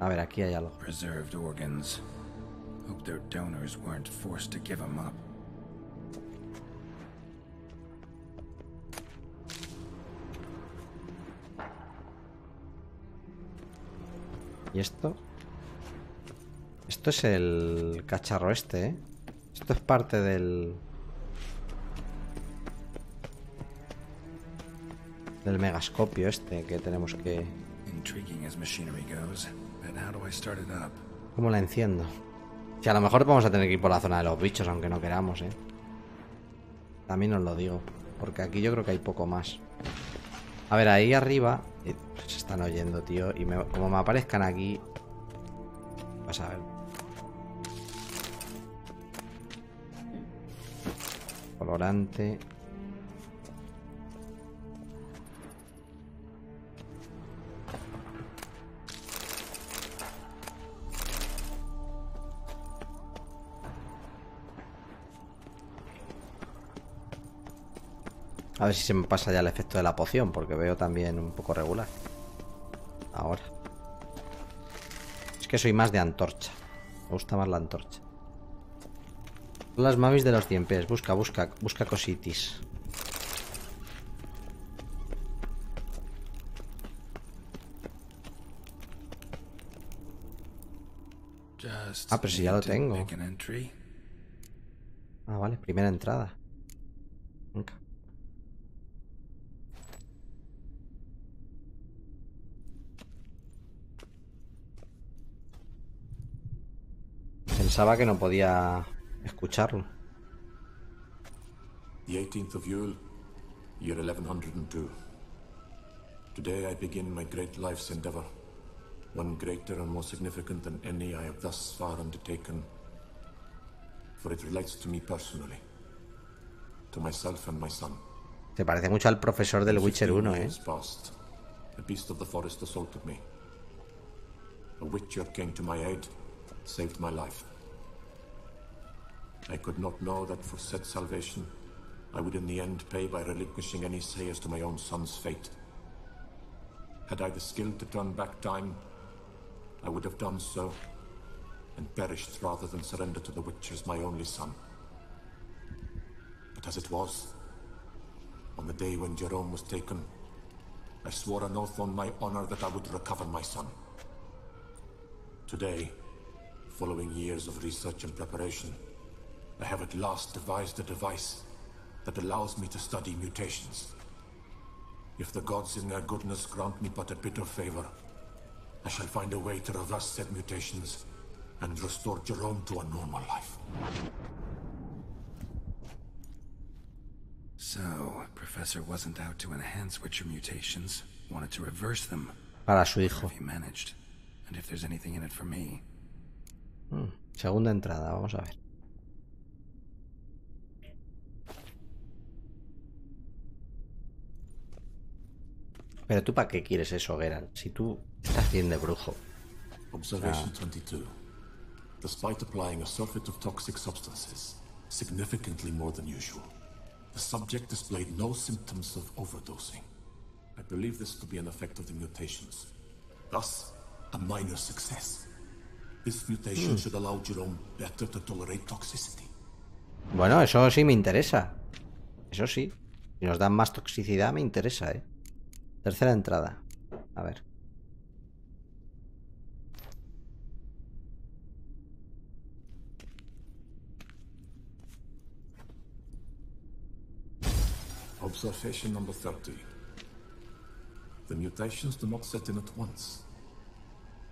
A ver, aquí hay algo. ¿Y esto? Esto es el cacharro este, ¿eh? Esto es parte del... Del megascopio este que tenemos que... ¿Cómo la enciendo? Si a lo mejor vamos a tener que ir por la zona de los bichos, aunque no queramos, ¿eh? También os lo digo. Porque aquí yo creo que hay poco más. A ver, ahí arriba... Se están oyendo, tío. Y me, como me aparezcan aquí. Vas a ver. Colorante. A ver si se me pasa ya el efecto de la poción, porque veo también un poco regular. Ahora. Es que soy más de antorcha. Me gusta más la antorcha. Las mamis de los cien pies. Busca, busca, busca cositis. Ah, pero si ya lo tengo. Ah, vale, primera entrada. Nunca. Pensaba que no podía escucharlo. The eighteenth of Yule, year eleven hundred and two. Today I begin my great life's endeavor. One greater and more significant than any I have thus far undertaken, for it relates to me personally, to myself and my son. Se parece mucho al profesor del Witcher uno, eh. Past, a beast of the forest assaulted me. A witcher came to my aid, saved my life. I could not know that for said salvation, I would in the end pay by relinquishing any say as to my own son's fate. Had I the skill to turn back time, I would have done so, and perished rather than surrender to the witch as my only son. But as it was, on the day when Jerome was taken, I swore an oath on my honor that I would recover my son. Today, following years of research and preparation, I have at last devised a device that allows me to study mutations. If the gods in their goodness grant me but a bit of favor, I shall find a way to reverse said mutations and restore Jerome to a normal life. So, Professor wasn't out to enhance Witcher mutations, wanted to reverse them. Para su hijo. He managed, and if there's anything in it for me. Mm, segunda entrada, vamos a ver. Pero tú para qué quieres eso, Geralt, si tú estás bien de brujo. Observation twenty-two. Despite applying a surfeit of toxic substances, significantly more than usual, the subject displayed no symptoms of overdosing. I believe this to be an effect of the mutations. Thus, a minor success. This mutation mm. should allow Jerome better to tolerate toxicity. Bueno, eso sí me interesa. Eso sí. Si nos dan más toxicidad me interesa, eh. Tercera entrada. A ver. Observation number thirty. The mutations do not set in at once.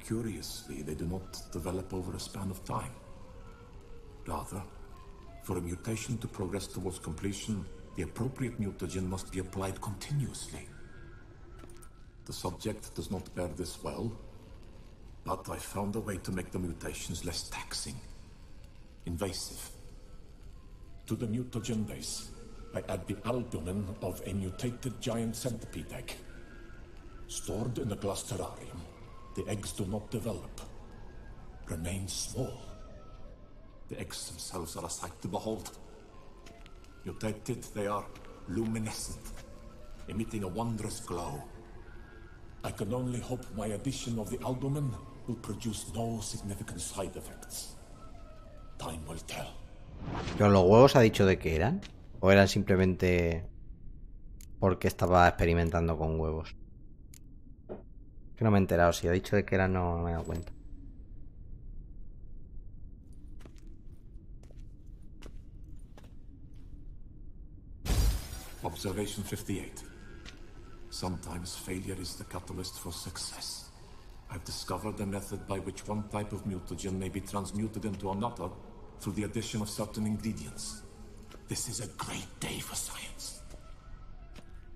Curiously, they do not develop over a span of time. Rather, for a mutation to progress towards completion, the appropriate mutagen must be applied continuously. The subject does not bear this well, but I found a way to make the mutations less taxing, invasive. To the mutagen base, I add the albumin of a mutated giant centipede egg. Stored in a glass terrarium, the eggs do not develop, remain small. The eggs themselves are a sight to behold. Mutated, they are luminescent, emitting a wondrous glow. I can only hope my addition of the albumin will produce no significant side effects. Time will tell. ¿Pero los huevos ha dicho de qué eran? ¿O eran simplemente porque estaba experimentando con huevos? Que no me he enterado. Si ha dicho de qué eran, no me he dado cuenta. Observation fifty-eight. Sometimes failure is the catalyst for success. I've discovered a method by which one type of mutagen may be transmuted into another through the addition of certain ingredients. This is a great day for science.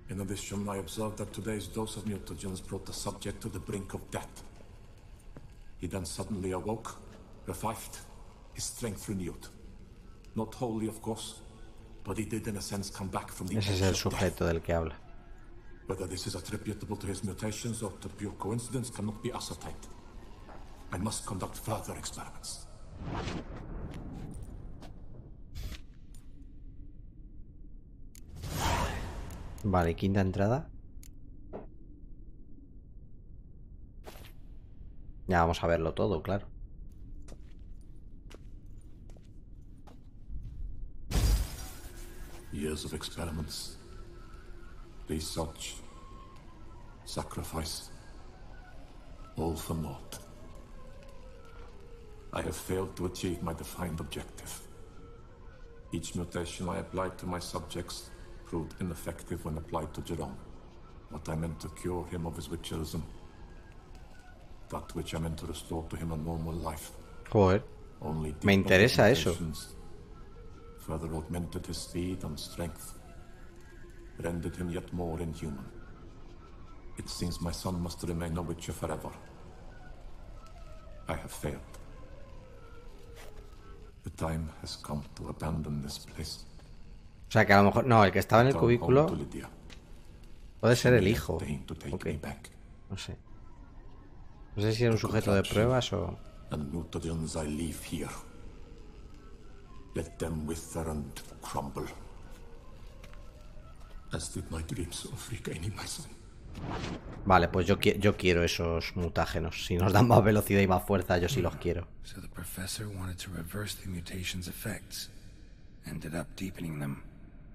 In addition, I observed that today's dose of mutagens brought the subject to the brink of death. He then suddenly awoke, revived, his strength renewed. Not wholly, of course, but he did in a sense come back from the... Ese es el sujeto del que habla. Whether this is attributable to his mutations or to pure coincidence cannot be ascertained. I must conduct further experiments. Vale, quinta entrada. Ya vamos a verlo todo, claro. years of experiments, research, sacrifice, all for naught. I have failed to achieve my defined objective. Each mutation I applied to my subjects proved ineffective when applied to Jerome. What I meant to cure him of his witcherism, that which I meant to restore to him a normal life. Joder, me interesa eso. Further augmented his speed and strength, rendered him yet more inhuman. It seems my son must remain a witcher forever. I have failed. The time has come to abandon this place. O sea que a lo mejor no, el que estaba en el cubículo puede ser el hijo. Okay. No sé. No sé si era un sujeto de pruebas o. Let them wither and crumble, as did my dreams of regaining my son. Vale, pues yo, qui yo quiero esos mutágenos. Si nos dan más velocidad y más fuerza, yo sí los quiero. So the professor wanted to reverse the mutation's effects. Ended up deepening them.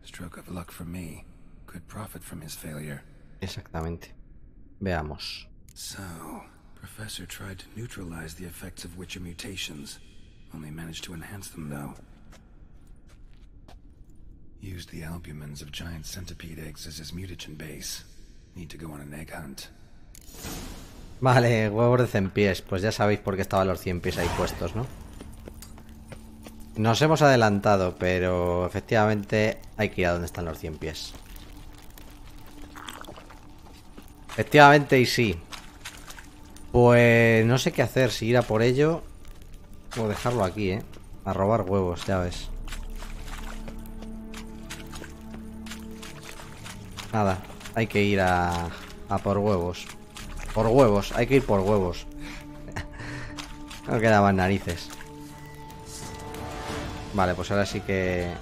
Stroke of luck for me. Could profit from his failure. Exactamente. Veamos. So, professor tried to neutralize the effects of witcher mutations. Only managed to enhance them though. Used the albumins of giant centipede eggs as his mutagen base. Need to go on an egg hunt. Vale, huevos de cien pies. Pues ya sabéis por qué estaban los cien pies ahí puestos, ¿no? Nos hemos adelantado, pero efectivamente hay que ir a donde están los cien pies. Efectivamente, y sí. Pues no sé qué hacer, si ir a por ello o dejarlo aquí, ¿eh? A robar huevos, ya ves. Nada, hay que ir a, a por huevos. Por huevos, hay que ir por huevos. No quedaban narices. Vale, pues ahora sí que...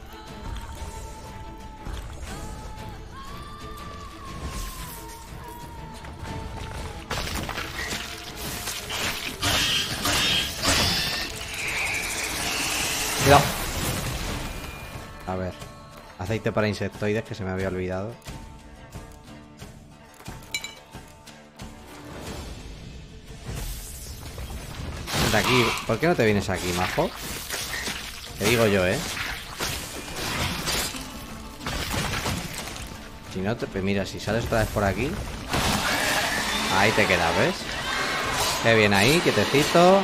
Cuidado. A ver. Aceite para insectoides que se me había olvidado. Aquí, ¿por qué no te vienes aquí, majo? Te digo yo, ¿eh? Si no te... Mira, si sales otra vez por aquí. Ahí te quedas, ¿ves? Qué bien ahí, quietecito.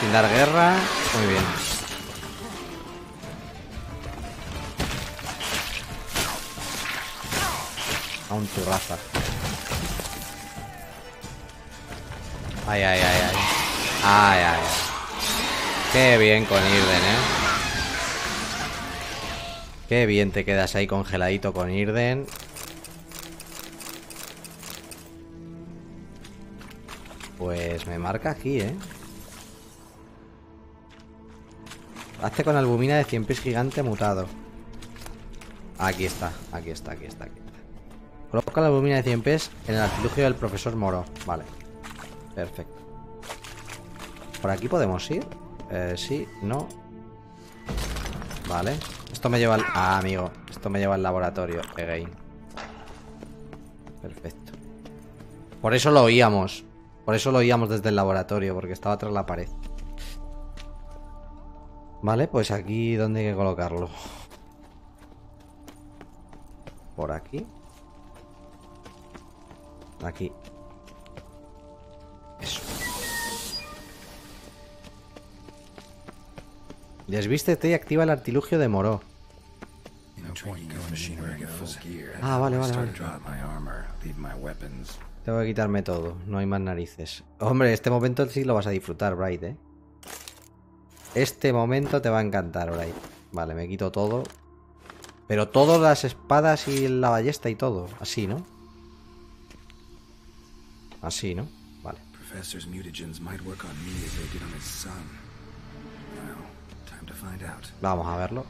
Sin dar guerra. Muy bien. A un turraza. Ay, ay, ay, ay. Ay, ay, ay. Qué bien con Irden, eh. Qué bien te quedas ahí congeladito con Irden. Pues me marca aquí, eh. Hazte con albumina de cien pies gigante mutado. Aquí está, aquí está, aquí está, aquí está. Coloca la albumina de cien pies en el artilugio del profesor Moreau. Vale. Perfecto. ¿Por aquí podemos ir? Eh, sí, no. Vale. Esto me lleva al... Ah, amigo. Esto me lleva al laboratorio. Again. Perfecto. Por eso lo oíamos. Por eso lo oíamos desde el laboratorio. Porque estaba tras la pared. Vale, pues aquí... ¿Dónde hay que colocarlo? Por aquí. Aquí. Eso. Desvístete y activa el artilugio de Moreau. Ah, vale, vale, vale. Tengo que quitarme todo, no hay más narices. Hombre, este momento sí lo vas a disfrutar, Bright, ¿eh? Este momento te va a encantar, Bright. Vale, me quito todo. Pero todas las espadas y la ballesta y todo. Así, ¿no? Así, ¿no? Vale. Vamos a verlo.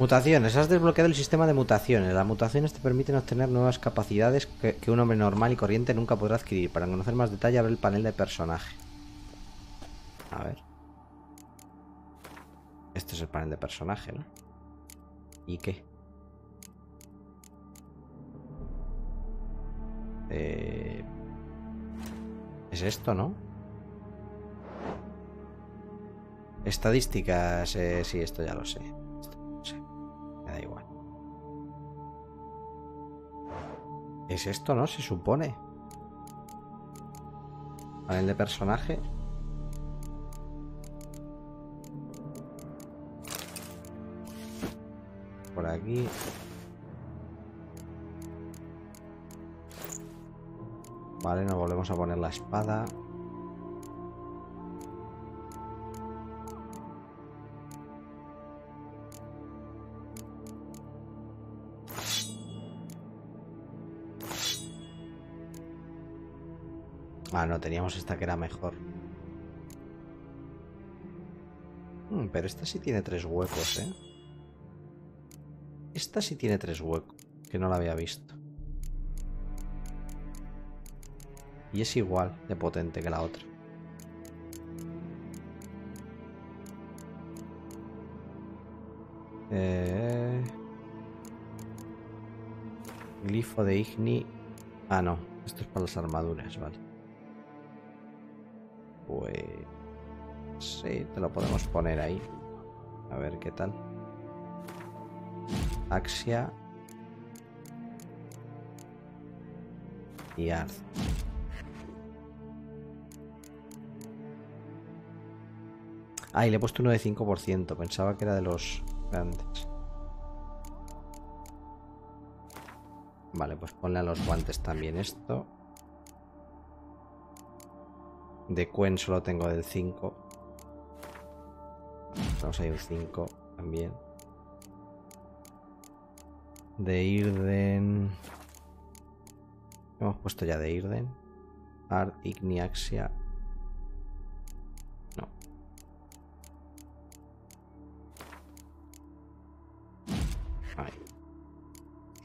Mutaciones. Has desbloqueado el sistema de mutaciones. Las mutaciones te permiten obtener nuevas capacidades que, que un hombre normal y corriente nunca podrá adquirir. Para conocer más detalle, abre el panel de personaje. A ver. Este es el panel de personaje, ¿no? ¿Y qué? Eh... Es esto, ¿no? Estadísticas, eh, sí, esto ya lo sé. Esto no sé. Me da igual. Es esto, ¿no? Se supone. Panel de personaje. Por aquí. Vale, nos volvemos a poner la espada. Ah, no, teníamos esta que era mejor. Hmm, pero esta sí tiene tres huecos, ¿eh? Esta sí tiene tres huecos, que no la había visto. Y es igual de potente que la otra. Eh... Glifo de Igni. Ah, no. Esto es para las armaduras, vale. Pues... sí, te lo podemos poner ahí. A ver qué tal. Axia. Y Arz. Ah, y le he puesto uno de cinco por ciento. Pensaba que era de los grandes. Vale, pues ponle a los guantes también esto. De Quen solo tengo del cinco. Vamos a ir un cinco también. De Irden. Hemos puesto ya de Irden. Art, Igniaxia.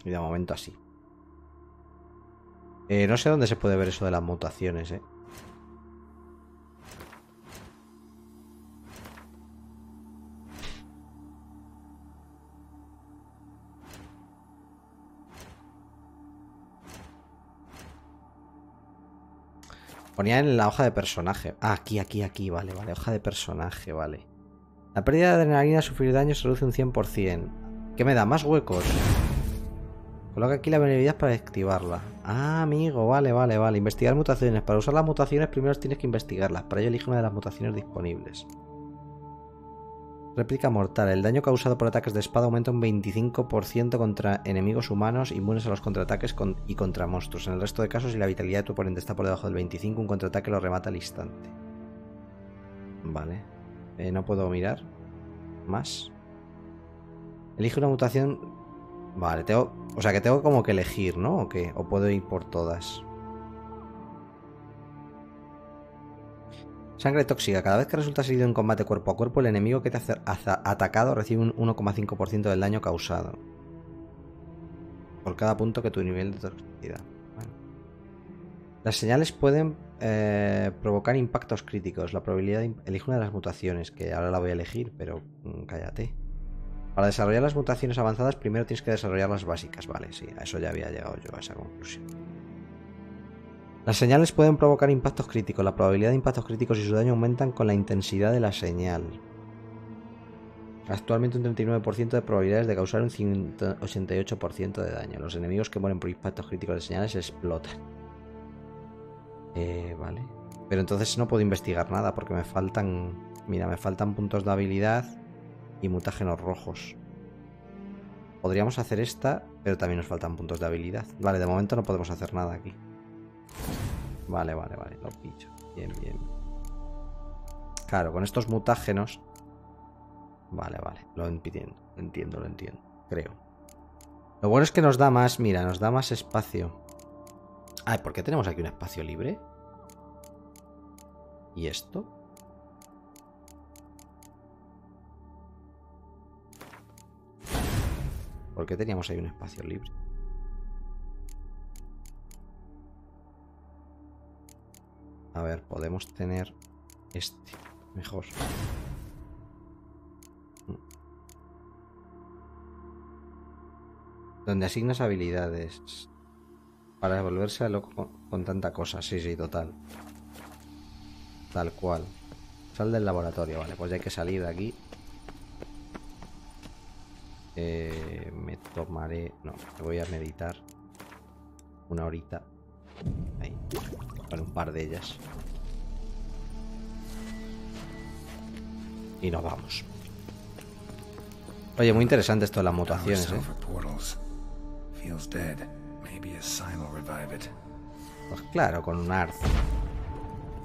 Y de momento así. Eh, no sé dónde se puede ver eso de las mutaciones, eh. Ponía en la hoja de personaje. Ah, aquí, aquí, aquí, vale, vale. Hoja de personaje, vale. La pérdida de adrenalina al sufrir daño se reduce un cien por ciento. ¿Qué me da? Más huecos. Coloca aquí la habilidad para activarla. Ah, amigo, vale, vale, vale. Investigar mutaciones. Para usar las mutaciones primero tienes que investigarlas. Para ello elige una de las mutaciones disponibles. Réplica mortal. El daño causado por ataques de espada aumenta un veinticinco por ciento contra enemigos humanos inmunes a los contraataques con... y contra monstruos. En el resto de casos, si la vitalidad de tu oponente está por debajo del veinticinco, un contraataque lo remata al instante. Vale. Eh, no puedo mirar. Más. Elige una mutación... Vale, tengo... O sea, que tengo como que elegir, ¿no? ¿O qué? ¿O puedo ir por todas? Sangre tóxica. Cada vez que resultas herido en combate cuerpo a cuerpo, el enemigo que te ha atacado recibe un uno coma cinco por ciento del daño causado. Por cada punto que tu nivel de toxicidad. Bueno. Las señales pueden eh, provocar impactos críticos. La probabilidad de... Elige una de las mutaciones, que ahora la voy a elegir, pero mmm, cállate. Para desarrollar las mutaciones avanzadas, primero tienes que desarrollar las básicas. Vale, sí, a eso ya había llegado yo, a esa conclusión. Las señales pueden provocar impactos críticos. La probabilidad de impactos críticos y su daño aumentan con la intensidad de la señal. Actualmente un treinta y nueve por ciento de probabilidades de causar un ciento ochenta y ocho por ciento de daño. Los enemigos que mueren por impactos críticos de señales explotan. Eh, vale. Pero entonces no puedo investigar nada porque me faltan... Mira, me faltan puntos de habilidad... Y mutágenos rojos. Podríamos hacer esta, pero también nos faltan puntos de habilidad. Vale, de momento no podemos hacer nada aquí. Vale, vale, vale, lo pillo. Bien, bien. Claro, con estos mutágenos. Vale, vale, lo entiendo. Lo entiendo, lo entiendo, creo. Lo bueno es que nos da más, mira, nos da más espacio. Ah, ¿por qué tenemos aquí un espacio libre? ¿Y esto? Porque teníamos ahí un espacio libre. A ver, podemos tener este mejor. Donde asignas habilidades. Para volverse loco con, con tanta cosa. Sí, sí, total. Tal cual. Sal del laboratorio, vale. Pues ya hay que salir de aquí. Eh, me tomaré... No, me voy a meditar. Una horita. Ahí. Con un par de ellas. Y nos vamos. Oye, muy interesante esto de las mutaciones, ¿eh? Pues claro, con un arco.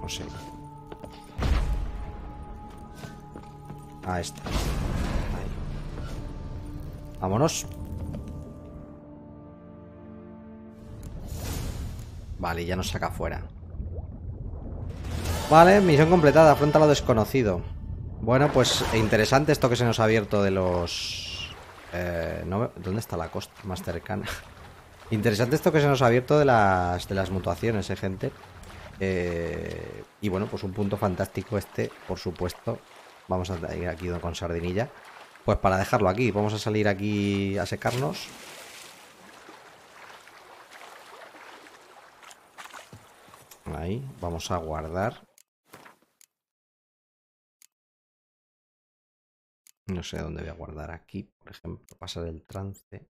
No sé. Ah, está. Ahí. Vámonos. Vale, ya nos saca fuera. Vale, misión completada. Afronta lo desconocido. Bueno, pues interesante esto que se nos ha abierto de los... Eh, no, ¿dónde está la costa más cercana? Interesante esto que se nos ha abierto de las, de las mutaciones, eh, gente. Eh, y bueno, pues un punto fantástico este, por supuesto. Vamos a ir aquí con sardinilla. Pues para dejarlo aquí, vamos a salir aquí a secarnos. Ahí, vamos a guardar. No sé dónde voy a guardar aquí, por ejemplo, pasar el trance.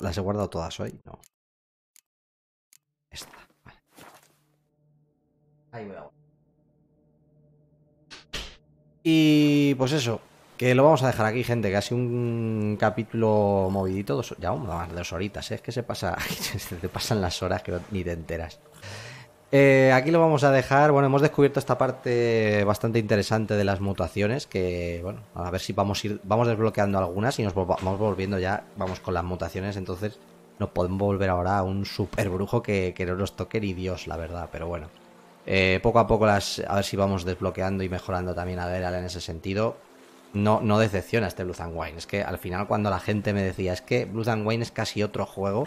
¿Las he guardado todas hoy? No. Esta, vale. Ahí voy a guardar. Y pues eso, que lo vamos a dejar aquí, gente, que ha sido un capítulo movidito. Dos, ya vamos a dos horitas, ¿eh? Es que se pasa, se te pasan las horas que no, ni te enteras. Eh, aquí lo vamos a dejar. Bueno, hemos descubierto esta parte bastante interesante de las mutaciones, que bueno, a ver si vamos a ir, vamos desbloqueando algunas y nos vamos volviendo ya, vamos con las mutaciones, entonces nos podemos volver ahora a un super brujo que, que no nos toque ni Dios, la verdad, pero bueno. Eh, poco a poco las, a ver si vamos desbloqueando y mejorando también a Geralt en ese sentido. No, no decepciona este Blood and Wine. Es que al final cuando la gente me decía, es que Blood and Wine es casi otro juego.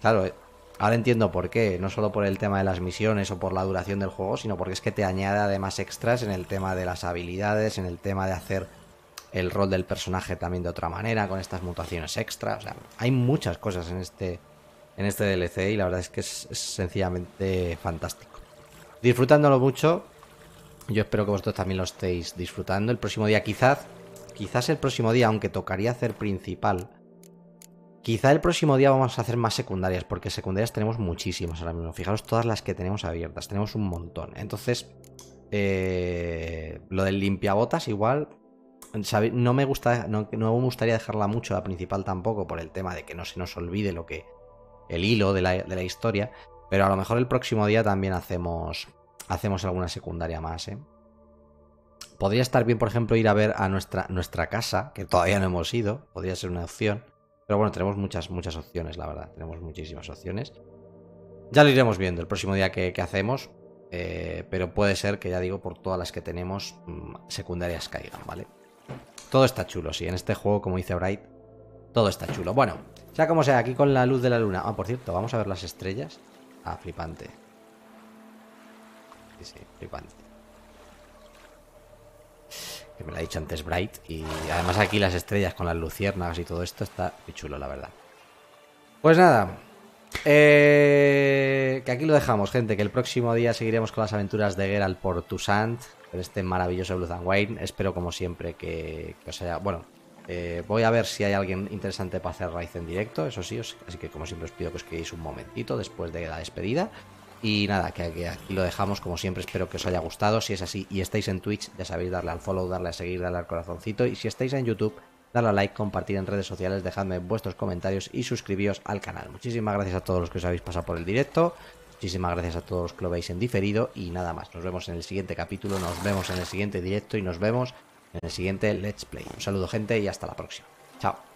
Claro, ahora entiendo por qué. No solo por el tema de las misiones o por la duración del juego, sino porque es que te añade además extras en el tema de las habilidades, en el tema de hacer el rol del personaje también de otra manera, con estas mutaciones extras. O sea, hay muchas cosas en este, en este D L C y la verdad es que es, es sencillamente fantástico. Disfrutándolo mucho. Yo espero que vosotros también lo estéis disfrutando. El próximo día quizás, quizás el próximo día, aunque tocaría hacer principal, quizá el próximo día vamos a hacer más secundarias, porque secundarias tenemos muchísimas ahora mismo. Fijaros todas las que tenemos abiertas, tenemos un montón. Entonces, eh, lo del limpiabotas igual, no me gusta, no, no me gustaría dejarla mucho la principal tampoco, por el tema de que no se nos olvide lo que, el hilo de la, de la historia. Pero a lo mejor el próximo día también hacemos hacemos alguna secundaria más, ¿eh? Podría estar bien, por ejemplo, ir a ver a nuestra, nuestra casa, que todavía no hemos ido. Podría ser una opción. Pero bueno, tenemos muchas, muchas opciones, la verdad. Tenemos muchísimas opciones. Ya lo iremos viendo el próximo día que, que hacemos. Eh, pero puede ser que, ya digo, por todas las que tenemos, secundarias caigan, ¿vale? Todo está chulo, sí. En este juego, como dice Bright, todo está chulo. Bueno, sea como sea, aquí con la luz de la luna. Ah, por cierto, vamos a ver las estrellas. Ah, flipante. Sí, sí, flipante. Que me lo ha dicho antes Bright. Y además aquí las estrellas con las luciérnagas y todo esto está muy chulo, la verdad. Pues nada. Eh, que aquí lo dejamos, gente. Que el próximo día seguiremos con las aventuras de Geralt por Toussaint. Con este maravilloso Blood and Wine. Espero, como siempre, que, que os haya... Bueno, eh, voy a ver si hay alguien interesante para hacer raid en directo, eso sí, os, así que como siempre os pido que os quedéis un momentito después de la despedida. Y nada, que, que aquí lo dejamos como siempre, espero que os haya gustado. Si es así y estáis en Twitch, ya sabéis, darle al follow, darle a seguir, darle al corazoncito. Y si estáis en YouTube, darle a like, compartir en redes sociales, dejadme vuestros comentarios y suscribíos al canal. Muchísimas gracias a todos los que os habéis pasado por el directo. Muchísimas gracias a todos los que lo veis en diferido. Y nada más, nos vemos en el siguiente capítulo, nos vemos en el siguiente directo y nos vemos en el siguiente Let's Play. Un saludo, gente, y hasta la próxima. Chao.